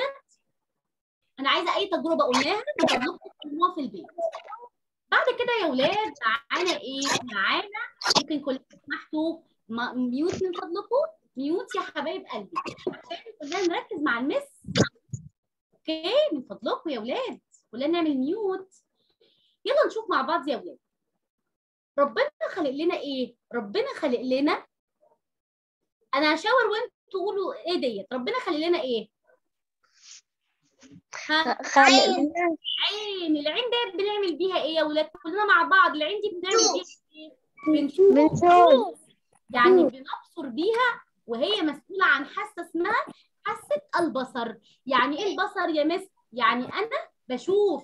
انا عايزه اي تجربه قلناها نجربها في البيت. بعد كده يا ولاد معانا ايه؟ معانا ممكن كلكم سمحتوا ميوت من فضلكم، ميوت يا حبايب قلبي عشان كلنا نركز مع المس. اوكي من فضلكم يا ولاد كلنا نعمل ميوت. يلا نشوف مع بعض يا ولاد ربنا خلق لنا ايه؟ ربنا خلق لنا، انا هشاور وانتوا تقولوا ايه ديت، ربنا خلق لنا ايه؟ عين. عين، العين دي بنعمل بيها ايه يا ولاد؟ كلنا مع بعض، العين دي بنعمل بيها ايه؟ بنشوف. بنشوف يعني بنبصر بيها، وهي مسؤوله عن حاسه اسمها حاسه البصر. يعني ايه البصر يا مس؟ يعني انا بشوف،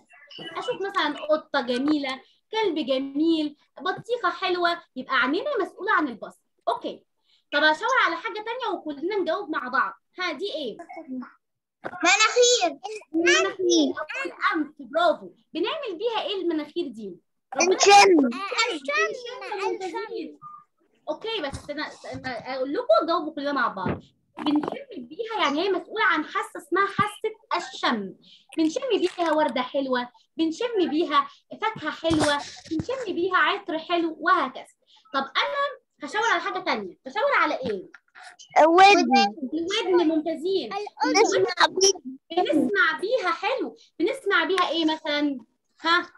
اشوف مثلا قطه جميله، كلب جميل، بطيخه حلوه، يبقى عينينا مسؤوله عن البصر. اوكي طب هشاور على حاجه ثانيه وكلنا نجاوب مع بعض. ها دي ايه؟ مناخير. مناخير او الانف، برافو. بنعمل بيها ايه المناخير دي؟ بنشم. بنشم. اوكي بس انا اقول لكم جاوبوا كلنا مع بعض. بنشم بيها، يعني هي مسؤوله عن حاسه اسمها حاسه الشم. بنشم بيها ورده حلوه، بنشم بيها فاكهه حلوه، بنشم بيها عطر حلو وهكذا. طب انا هشاور على حاجه ثانيه، هشاور على ايه؟ الودن. الودن، ممتازين. بنسمع بيها. بنسمع بيها، حلو. بنسمع بيها ايه مثلا؟ ها؟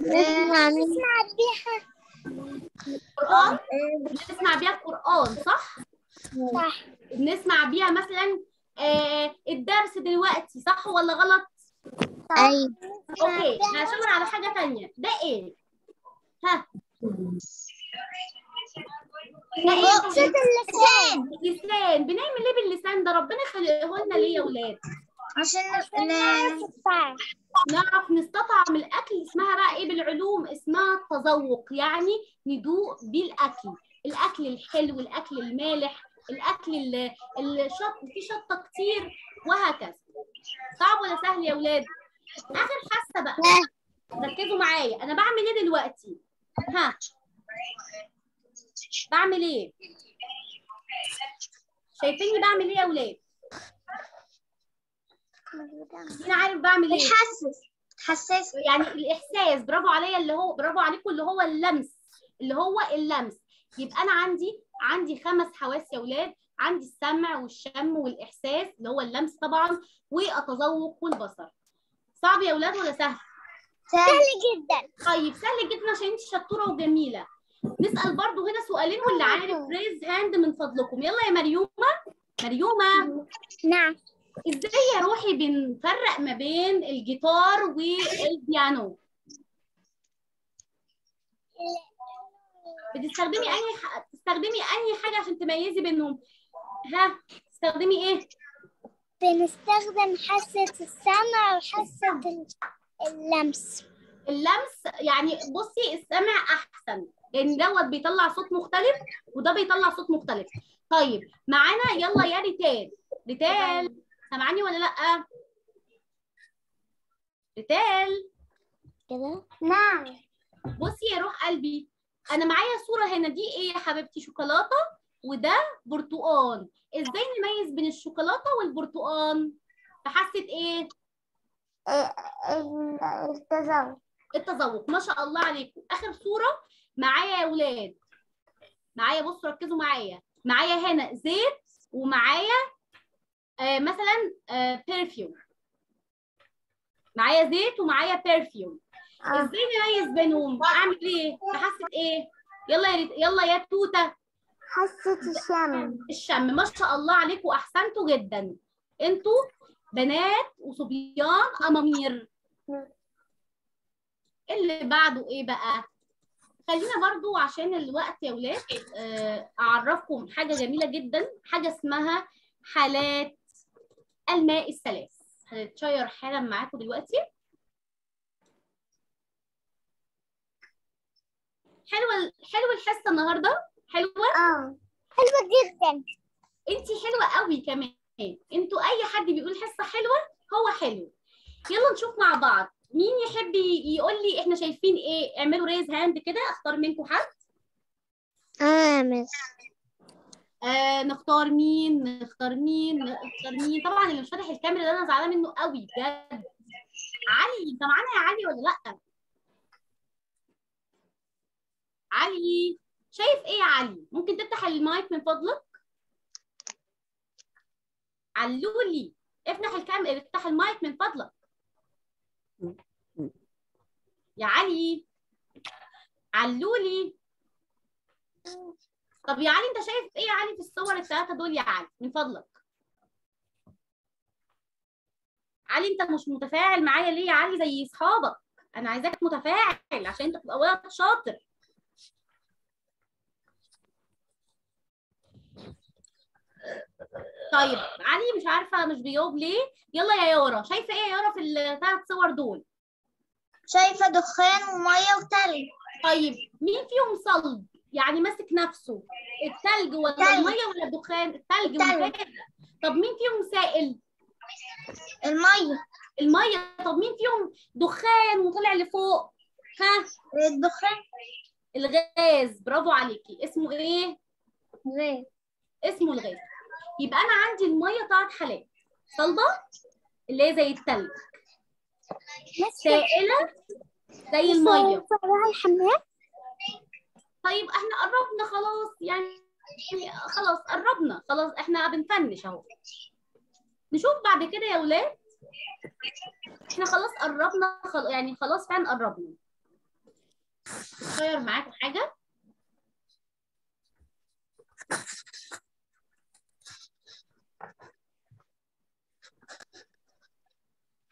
بنسمع بيها قرآن. بنسمع بيها القرآن صح؟ صح. بنسمع بيها مثلا آه الدرس دلوقتي صح ولا غلط؟ ايوه. اوكي هشاور على حاجة تانية، ده ايه؟ ها؟ اللسان. اللسان بنعمل ايه باللسان ده؟ ربنا خلقه لنا ليه يا ولاد؟ عشان نستطعم نعرف نستطعم الأكل. اسمها بقى إيه بالعلوم؟ اسمها التذوق، يعني ندوق بالأكل، الأكل الحلو، الأكل المالح، الأكل الشط في شطة كتير وهكذا. صعب ولا سهل يا ولاد؟ آخر حاسة بقى، ركزوا معايا، أنا بعمل إيه دلوقتي؟ ها بعمل إيه؟ شايفيني بعمل إيه يا ولاد؟ أنا عارف بعمل إيه؟ بتحسس، بتحسس يعني الإحساس. برافو عليا، اللي هو برافو عليكم، اللي هو اللمس، اللي هو اللمس. يبقى أنا عندي عندي خمس حواس يا ولاد، عندي السمع والشم والإحساس اللي هو اللمس طبعًا، والتذوق والبصر. صعب يا ولاد ولا سهل؟ سهل جدا. طيب سهل جدا عشان انت شطوره وجميله. نسال برضو هنا سؤالين، واللي عارف ريز هاند من فضلكم. يلا يا مريومه. مريومه نعم، ازاي يا روحي بنفرق ما بين الجيتار والبيانو؟ بتستخدمي انهي ح... بتستخدمي انهي حاجه عشان تميزي بينهم؟ ها بتستخدمي ايه؟ بنستخدم حاسه السمع وحاسه ال... اللمس. اللمس يعني بصي السمع احسن، لان دوت بيطلع صوت مختلف وده بيطلع صوت مختلف. طيب معانا يلا يا ريتال. ريتال سامعاني ولا لا؟ ريتال كده نعم. بصي يا روح قلبي، انا معايا صوره هنا، دي ايه يا حبيبتي؟ شوكولاته وده برتقال. ازاي نميز بين الشوكولاته والبرتقال؟ فحاسه ايه؟ التذوق. التذوق. ما شاء الله عليكم. اخر صوره معايا يا ولاد، معايا بصوا ركزوا معايا، معايا هنا زيت ومعايا آه مثلا آه بيرفيوم، معايا زيت ومعايا بيرفيوم. آه. ازاي نميز بينهم؟ اعمل ايه؟ حاسه ايه؟ يلا يا ريت... يلا يا توته. حاسه الشم. الشم. ما شاء الله عليكم، احسنتوا جدا انتوا بنات وصبيان أمامير. اللي بعده إيه بقى؟ خلينا برضو عشان الوقت يا ولاد أعرفكم حاجة جميلة جدا، حاجة اسمها حالات الماء الثلاث. هنتشير حالا معاكم دلوقتي. حلوة حلوة الحصة النهاردة؟ حلوة؟ آه حلوة جدا. أنتِ حلوة قوي كمان. انتوا اي حد بيقول حصه حلوه هو حلو. يلا نشوف مع بعض مين يحب يقول لي احنا شايفين ايه. اعملوا ريز هاند كده، اختار منكم حد. اه ماشي. آه نختار مين نختار مين نختار مين طبعا اللي مش فاتح الكاميرا ده انا زعلانه منه قوي بجد. علي انت معانا يا علي ولا لا؟ علي شايف ايه يا علي؟ ممكن تفتح المايك من فضلك؟ علولي افتح الكاميرا، افتح المايك من فضلك يا علي. علولي. طب يا علي انت شايف ايه يا علي في الصور الثلاثه دول يا علي من فضلك؟ علي انت مش متفاعل معايا ليه يا علي زي اصحابك؟ انا عايزاك متفاعل عشان انت تبقى ولد شاطر. طيب علي مش عارفه مش بيجاوب ليه. يلا يا يارا شايفه ايه يا يارا في الثلاث صور دول؟ شايفه دخان وميه وتلج. طيب مين فيهم صلب يعني ماسك نفسه؟ التلج ولا تلج. الميه ولا الدخان؟ التلج. التلج. طب مين فيهم سائل؟ الميه. الميه. طب مين فيهم دخان وطلع لفوق؟ ها الدخان. الغاز. برافو عليكي. اسمه ايه؟ غاز. اسمه الغاز. يبقى انا عندي الميه ثلاث حالات، صلبه اللي هي زي التلج، سائله زي الميه. طيب احنا قربنا خلاص، يعني خلاص قربنا خلاص، احنا بنفنش اهو. نشوف بعد كده يا ولاد، احنا خلاص قربنا خل... يعني خلاص فعلا قربنا. غير معاكم حاجه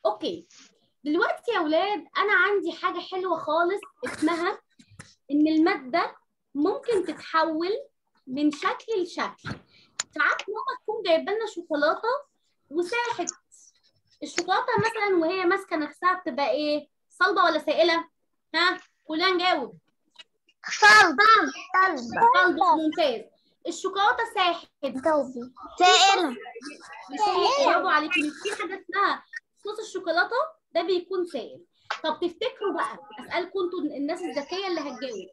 اوكي. دلوقتي يا ولاد انا عندي حاجه حلوه خالص اسمها ان الماده ممكن تتحول من شكل لشكل. ساعات ماما تكون جايبه لنا شوكولاته وساحت الشوكولاته مثلا وهي ماسكه نفسها بتبقى ايه؟ صلبه ولا سائله؟ ها؟ كلنا نجاوب. صلبه. صلبه. صلبه. ممتاز. الشوكولاته ساحل. سائله. برافو عليكي. في حاجه اسمها صوص الشوكولاته ده بيكون سائل. طب تفتكروا بقى، اسالكم انتوا الناس الذكيه اللي هتجاوب،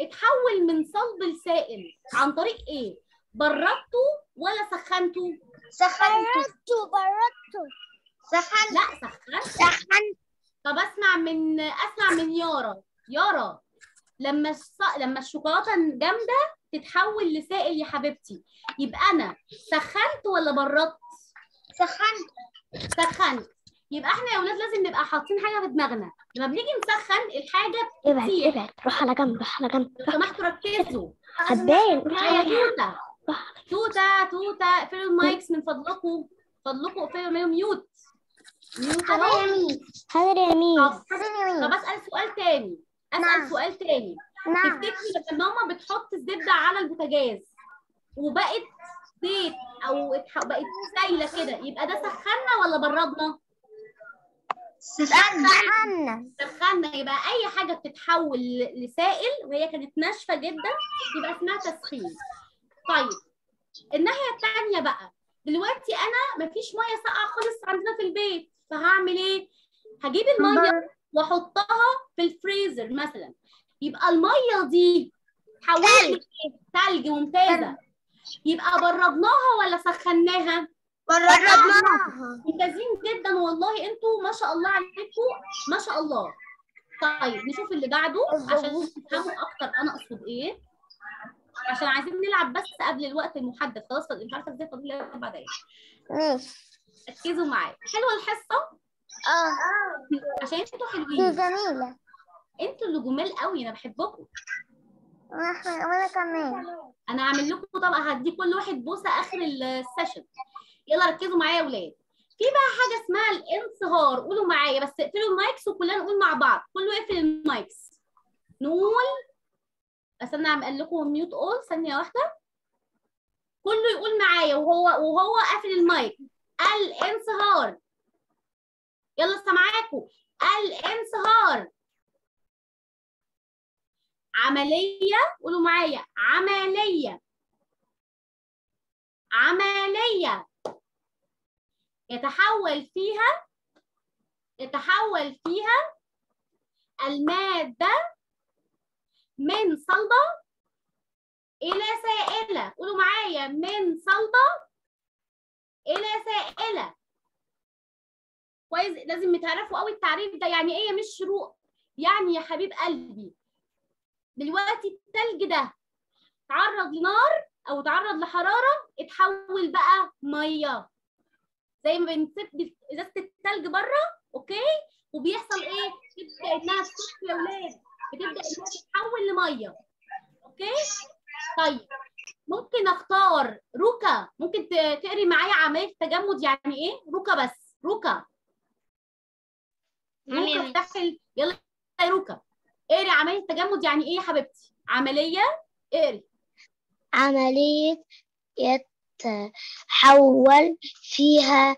اتحول من صلب لسائل عن طريق ايه؟ بردته ولا سخنته؟ سخنته. بردته. سخنته. لا سخنته. سخنته. طب اسمع من اسمع من يارا. يارا لما الص... لما الشوكولاته جامده تتحول لسائل يا حبيبتي، يبقى انا سخنت ولا بردت؟ سخنت. سخنت. يبقى احنا يا اولاد لازم نبقى حاطين حاجه في دماغنا، لما بنيجي نسخن الحاجه بتطير. ابعد ابعد، روح على جنب، روح على جنب. لو سمحتوا ركزوا. هتبان. يا توتة توتة توتة اقفلوا المايكس من فضلكم، فضلكم اقفلوا، اعملوا ميوت. ميوت اهو. حاضر يا ميس. حاضر يا ميس. طب اسال سؤال تاني، اسال نعم. سؤال تاني. نعم. تفتكري لما ماما بتحط الزبده على البوتاجاز وبقت زيت او بقت سايله كده، يبقى ده سخنا ولا بردنا؟ سخنا. سخنا. يبقى اي حاجه بتتحول لسائل وهي كانت ناشفه جدا يبقى اسمها تسخين. طيب الناحيه الثانيه بقى، دلوقتي انا مفيش ميه ساقعه خالص عندنا في البيت، فهعمل ايه؟ هجيب الميه واحطها في الفريزر مثلا، يبقى الميه دي حولت ثلج. ممتازه. يبقى بردناها ولا سخناها؟ بردناها. ممتازين جدا والله، انتوا ما شاء الله عليكم، ما شاء الله. طيب نشوف اللي بعده عشان تفهموا اكتر انا اقصد ايه، عشان عايزين نلعب بس قبل الوقت المحدد. خلاص مش عارفه ازاي، فاضل لي اربع دقايق. ماشي، ركزوا معايا. حلوه الحصه؟ اه عشان انتوا حلوين. جميله، انتوا اللي جمال قوي، انا بحبكم. وانا كمان. انا هعمل لكم طبعا، هدي كل واحد بوسه اخر السيشن. يلا ركزوا معايا يا ولاد. في بقى حاجه اسمها الانصهار، قولوا معايا بس، اقفلوا المايكس وكلنا نقول مع بعض، كله يقفل المايكس. نقول، استنى اعمل لكم ميوت اول ثانيه واحده. كله يقول معايا وهو وهو قافل المايك، الانصهار. يلا سامعاكم، الانصهار. عمليه، قولوا معايا، عمليه. عمليه يتحول فيها يتحول فيها المادة من صلبة إلى سائلة. قولوا معايا، من صلبة إلى سائلة. كويس، لازم تعرفوا قوي التعريف ده، يعني إيه يا ميس شروق؟ يعني يا حبيب قلبي دلوقتي التلج ده اتعرض لنار أو اتعرض لحرارة، اتحول بقى مية. زي ما بنسيب ازازه التلج بره، اوكي، وبيحصل ايه؟ بتبدا انها تتحول يا ولاد، بتبدا انها تتحول لميه. اوكي؟ طيب ممكن اختار روكا، ممكن تقري معايا عمليه التجمد يعني ايه؟ روكا بس، روكا. روكا افتحي، يلا يا روكا اقري عمليه التجمد يعني ايه يا حبيبتي؟ عمليه، اقري. عمليه يت تحول فيها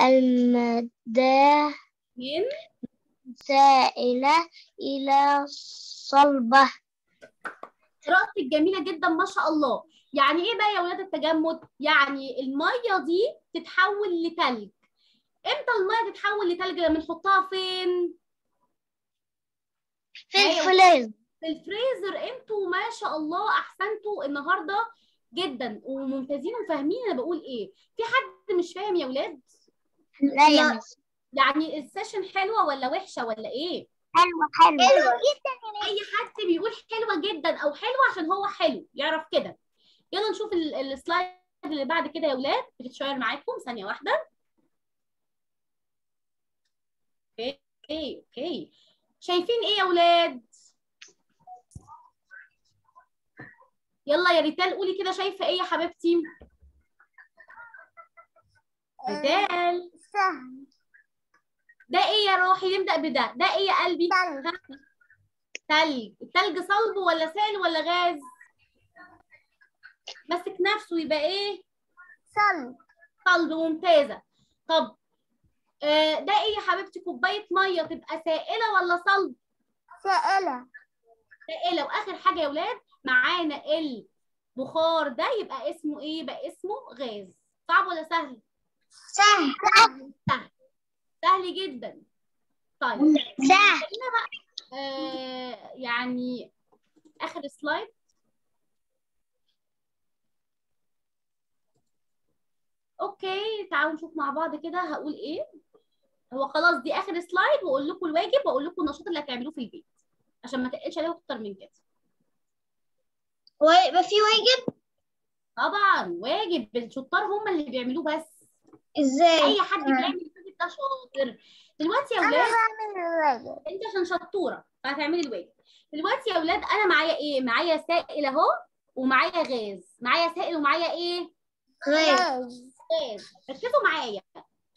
المادة من سائلة إلى صلبة. قراءتك جميلة جدا ما شاء الله. يعني إيه بقى يا ولاد التجمد؟ يعني المية دي تتحول لتلج. إمتى المية تتحول لتلج؟ لما نحطها فين؟ في الفريزر. في الفريزر. إنتوا ما شاء الله أحسنتوا النهاردة جدا وممتازين وفاهمين انا بقول ايه. في حد مش فاهم يا ولاد؟ لا يا مس. يعني السيشن حلوه ولا وحشه ولا ايه؟ حلوه. حلوه حلوه جدا يا مس. اي حد بيقول حلوه جدا او حلوه عشان هو حلو يعرف كده. يلا نشوف السلايد اللي بعد كده يا ولاد، بتتشير معاكم ثانيه واحده. اوكي اوكي شايفين ايه يا ولاد؟ يلا يا ريتال قولي كده، شايفه ايه يا حبيبتي؟ ريتال. سهم. ده ايه يا روحي؟ نبدا بده. ده ايه يا قلبي؟ تلج. تلج. التلج صلب ولا سائل ولا غاز؟ ماسك نفسه يبقى ايه؟ صلب. صلب. ممتازه. طب ده ايه يا حبيبتي؟ كوبايه ميه تبقى سائله ولا صلب؟ سائله. سائله. واخر حاجه يا ولاد معانا البخار، ده يبقى اسمه ايه؟ بقى اسمه غاز. صعب ولا سهل؟ سهل. سهل سهل جدا. طيب سهل. هنا بقى آه يعني اخر سلايد. اوكي تعالوا نشوف مع بعض كده هقول ايه. هو خلاص دي اخر سلايد، واقول لكم الواجب واقول لكم النشاط اللي هتعملوه في البيت عشان ما تقلش عليكم اكتر من كده. هو يبقى في واجب؟ طبعا واجب، الشطار هم اللي بيعملوه. بس ازاي؟ اي حد بيعمل الواجب ده شاطر. دلوقتي يا اولاد انا بعمل الواجب، انت عشان شطوره فهتعملي الواجب. دلوقتي يا اولاد انا معايا ايه؟ معايا سائل اهو ومعايا غاز. معايا سائل ومعايا ايه؟ غاز. غاز. ركزوا معايا،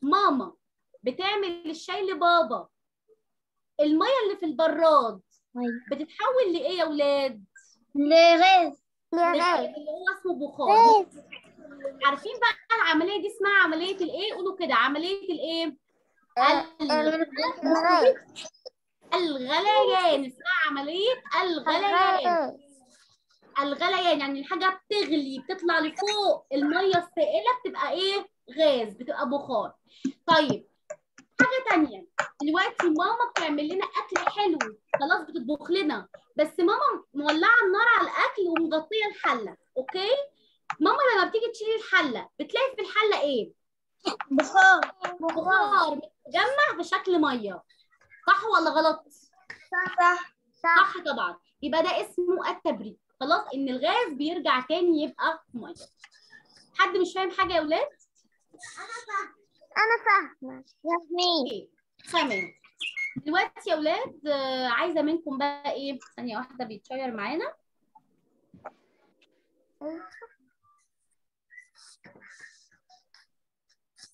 ماما بتعمل الشاي لبابا، الميه اللي في البراد بتتحول لايه يا اولاد؟ لغاز. لغاز اللي هو اسمه بخار. عارفين بقى العمليه دي اسمها عمليه الايه؟ قولوا كده عمليه الايه؟ الغليان. اسمها عمليه الغليان. الغليان يعني الحاجه بتغلي بتطلع لفوق، الميه السائله بتبقى ايه؟ غاز، بتبقى بخار. طيب حاجه ثانيه، دلوقتي ماما بتعمل لنا اكل حلو، خلاص بتطبخ لنا، بس ماما مولعه النار على الاكل ومغطيه الحله. اوكي ماما لما بتيجي تشيل الحله بتلاقي في الحله ايه؟ بخار. بخار متجمع بشكل ميه. صح ولا غلط؟ صح. صح طبعا. يبقى ده اسمه التبريد، خلاص ان الغاز بيرجع تاني يبقى ميه. حد مش فاهم حاجه يا اولاد؟ انا فاهمه. انا فاهمه يا مين. تمام دلوقتي يا اولاد عايزه منكم بقى ايه؟ ثانيه واحده بيتشير معانا.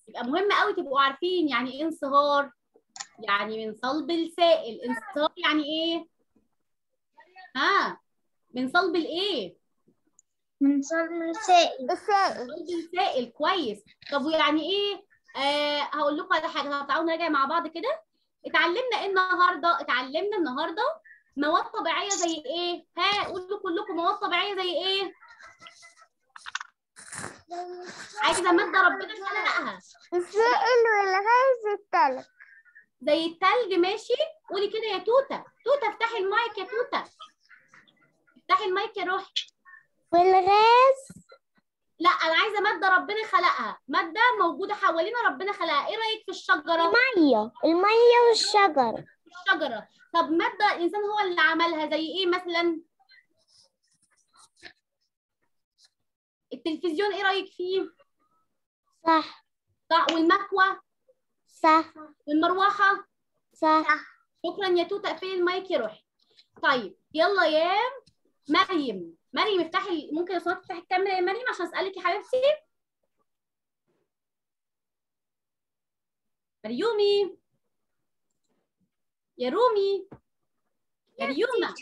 يبقى مهم قوي تبقوا عارفين يعني ايه انصهار، يعني من صلب لسائل. انصهار يعني ايه؟ ها من صلب لايه؟ من صلب لسائل. السائل. صلب لسائل. كويس. طب ويعني ايه؟ آه هقول لكم على حاجه، تعالوا نراجع مع بعض كده. اتعلمنا ايه النهارده؟ اتعلمنا النهارده مواد طبيعيه زي ايه؟ ها قولوا كلكم مواد طبيعيه زي ايه؟ عايزه ماده ربنا خلقها. السائل والغاز والتلج. زي التلج. ماشي قولي كده يا توته. توته افتحي المايك يا توته. افتحي المايك يا روحي. والغاز؟ لا انا عايزه ماده ربنا خلقها، ماده موجوده حوالينا ربنا خلقها. ايه رايك في الشجره؟ الميه. الميه والشجره. الشجره. طب ماده الانسان هو اللي عملها زي ايه مثلا؟ التلفزيون. ايه رايك فيه؟ صح. صح. والمكوه. صح. والمروحه. صح. شكرا يا توته. اقفلي المايك يا روحي. طيب يلا يا مريم. مريم افتحي، ممكن يا صوت تفتحي الكاميرا يا مريم عشان اسالك يا حبيبتي. مريومي يا رومي يا ريومه.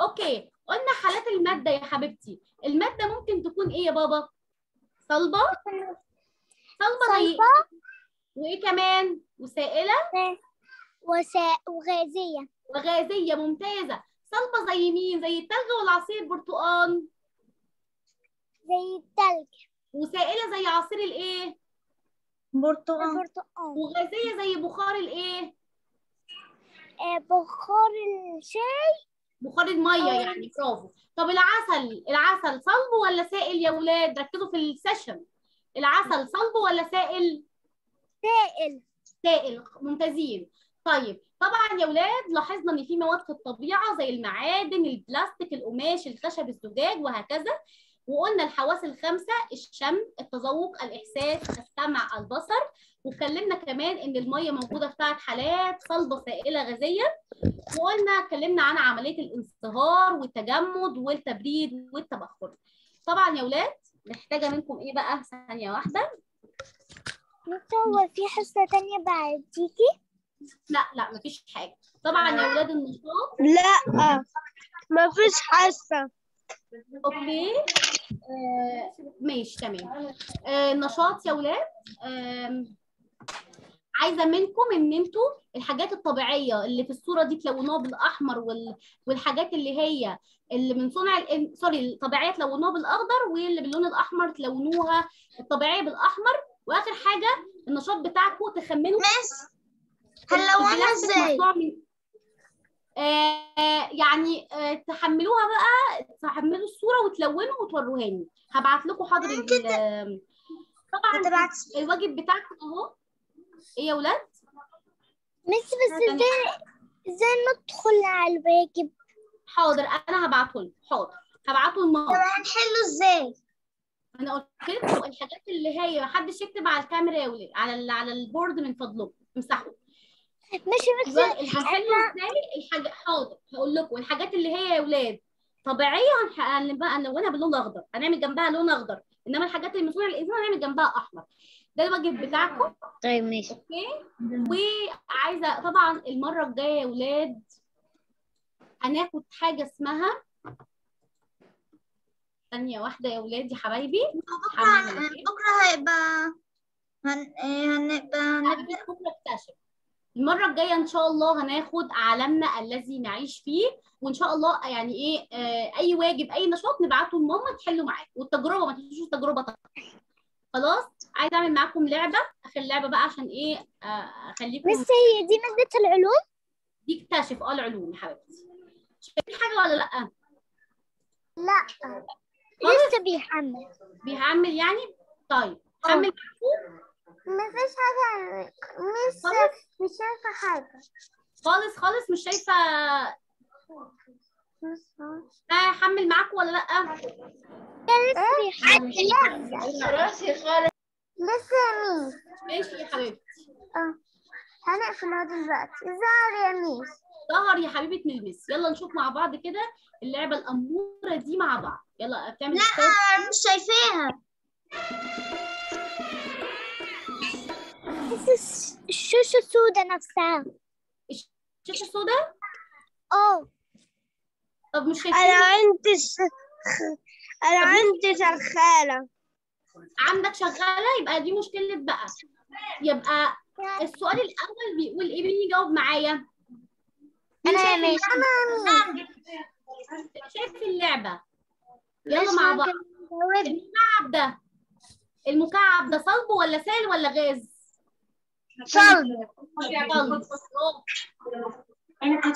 اوكي قلنا حالات الماده يا حبيبتي. الماده ممكن تكون ايه يا بابا؟ صلبه. صلبه زي وايه كمان؟ وسائله وسا... وغازيه. وغازيه. ممتازه. صلبه زي مين؟ زي التلج والعصير البرتقال. زي التلج. وسائله زي عصير الايه؟ برتقال. وغازيه زي بخار الايه؟ آه بخار الشاي. بخار الميه يعني. برافو. طب العسل، العسل صلب ولا سائل يا ولاد؟ ركزوا في السيشن. العسل صلب ولا سائل؟ سائل. سائل. ممتازين. طيب طبعا يا ولاد لاحظنا ان في مواد في الطبيعه زي المعادن، البلاستيك، القماش، الخشب، الزجاج وهكذا. وقلنا الحواس الخمسه، الشم، التذوق، الاحساس، السمع، البصر. واتكلمنا كمان ان الميه موجوده في ثلاث حالات، صلبه سائله غازيه. وقلنا اتكلمنا عن عمليه الانصهار والتجمد والتبريد والتبخر. طبعا يا ولاد محتاجه منكم ايه بقى؟ ثانيه واحده. هو في حصه ثانيه بعديكي؟ لا لا مفيش حاجه. طبعا يا اولاد النشاط لا مفيش حصه. اوكي آه ماشي تمام. آه النشاط يا اولاد آه عايزه منكم ان انتوا الحاجات الطبيعيه اللي في الصوره دي تلونوها بالاحمر وال... والحاجات اللي هي اللي من صنع ال... سوري الطبيعيه تلونوها بالاخضر، واللي باللون الاحمر تلونوها الطبيعيه بالاحمر. واخر حاجه النشاط بتاعكم تخمنوا ميس هنلونها ازاي آه يعني آه تحملوها بقى، تحملوا الصوره وتلونوا وتوروهاني. هبعت لكم حاضر ال... طبعا الواجب بتاعكم اهو. ايه يا ولاد؟ ميس بس ازاي ازاي ندخل على الواجب؟ حاضر انا هبعته لكم، حاضر هبعته لماما. طب هنحله ازاي؟ انا قلت لكم الحاجات اللي هي محدش يكتب على الكاميرا يا ولاد، على على البورد من فضلكم امسحوا. ماشي بس هنحله ازاي؟ الحاجه حاضر هقول لكم الحاجات اللي هي يا ولاد طبيعيه هنبقى نلونها باللون الاخضر، هنعمل جنبها لون اخضر، انما الحاجات اللي مسموحه للانسان هنعمل جنبها احمر. ده الواجب بتاعكم. طيب ماشي اوكي. وعايزه طبعا المره الجايه يا ولاد هناخد حاجه اسمها ثانيه واحده يا ولادي حبايبي. بكره بكره هيبقى هن... هنبقى هنبدا بكره اكتشف. المره الجايه ان شاء الله هناخد عالمنا الذي نعيش فيه، وان شاء الله يعني ايه آه اي واجب اي نشاط نبعته لماما تحلوا معاك، والتجربه ما تنسوش التجربه طبعا. خلاص عايزه اعمل معاكم لعبه، اخر لعبه بقى عشان ايه اخليكم بس هي دي ماده العلوم دي اكتشف اه العلوم يا حبيبتي. شايفين حاجه ولا لا؟ لا لسه بيحمل بيحمل يعني. طيب حمل معاكم مفيش حاجه مش مش شايفه حاجه خالص خالص مش شايفه. هحمل معاكم ولا لا؟ راسي خالص لسه يا ميس. ماشي يا حبيبتي اه هنقفلها دلوقتي. ظهر يا ميس ظهر يا حبيبه ملمس. يلا نشوف مع بعض كده اللعبه الاموره دي مع بعض. يلا بتعمل لا مش شايفاها. الشاشه السوداء نفسها الشاشه السوداء اه. طب مش شايفين؟ انا عندي انا عندي شغاله. عندك شغاله يبقى دي مشكله بقى. يبقى السؤال الاول بيقول ايه؟ مين يجاوب معايا؟ انا ماشي انا شايف اللعبه. يلا مع بعض. المكعب ده المكعب ده صلب ولا سائل ولا غاز؟ صلب. انا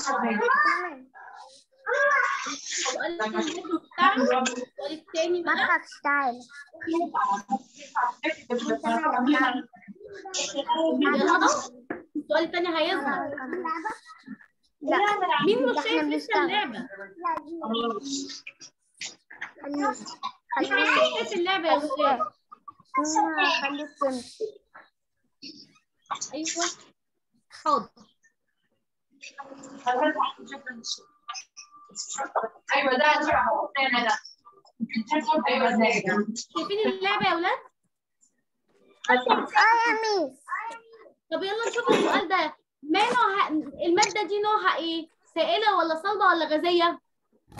السؤال الثاني بقى تعالى السؤال الثاني هيظهر. لا مين مش شايف لسه اللعبه؟ خليني في اللعبه يا استاذ. خليك انت ايوه حاضر. ايوه ده انا ده ايوه ده شايفين اللعبه يا اولاد؟ اه يا ميس. طب يلا نشوف السؤال ده. ما نوع الماده دي نوعها ايه؟ سائله ولا صلبه ولا غازيه؟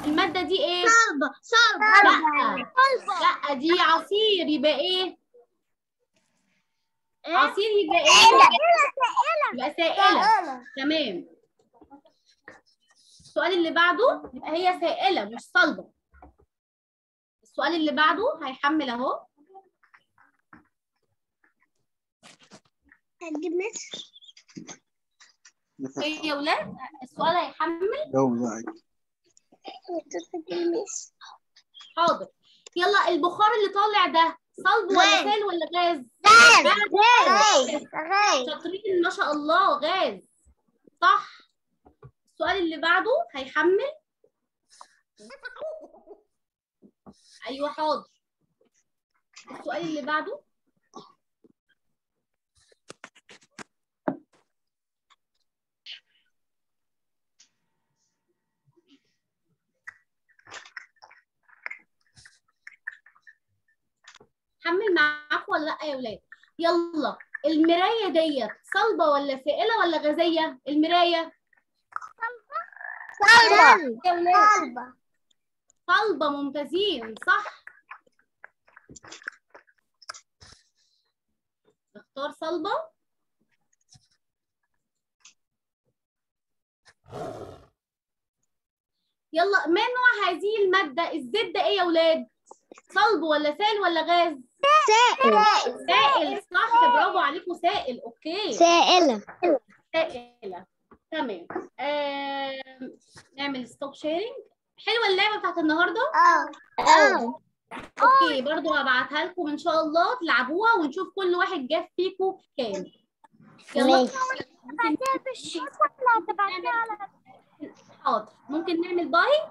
الماده دي ايه؟ صلبه. صلبه لا لا دي عصير. يبقى ايه؟ عصير يبقى ايه؟ سائله. يبقى سائله تمام. السؤال اللي بعده يبقى هي سائله مش صلبه. السؤال اللي بعده هيحمل اهو. هتجيب مصر ايه يا ولاد؟ السؤال هيحمل حاضر. يلا البخار اللي طالع ده صلب ولا سائل ولا غاز؟ غاز. غاز. شاطرين ما شاء الله غاز صح. السؤال اللي بعده هيحمل ايوه حاضر. السؤال اللي بعده حمل معاكم ولا لا يا ولاد؟ يلا المرايه ديت صلبه ولا سائله ولا غازيه؟ المرايه صلبة. صلبة صلبة ممتازين صح. نختار صلبة يلا ما نوع هذه المادة؟ الزد ايه يا ولاد؟ صلب ولا سائل ولا غاز؟ سائل. سائل, سائل. صح برافو عليكم سائل. اوكي سائلة سائلة تمام. آه... نعمل ستوب شيرنج. حلوة اللعبة بتاعت النهاردة؟ اه اه اوكي برضو هبعتها لكم ان شاء الله تلعبوها ونشوف كل واحد جاب فيكم كام. يلا حاضر ممكن نعمل باي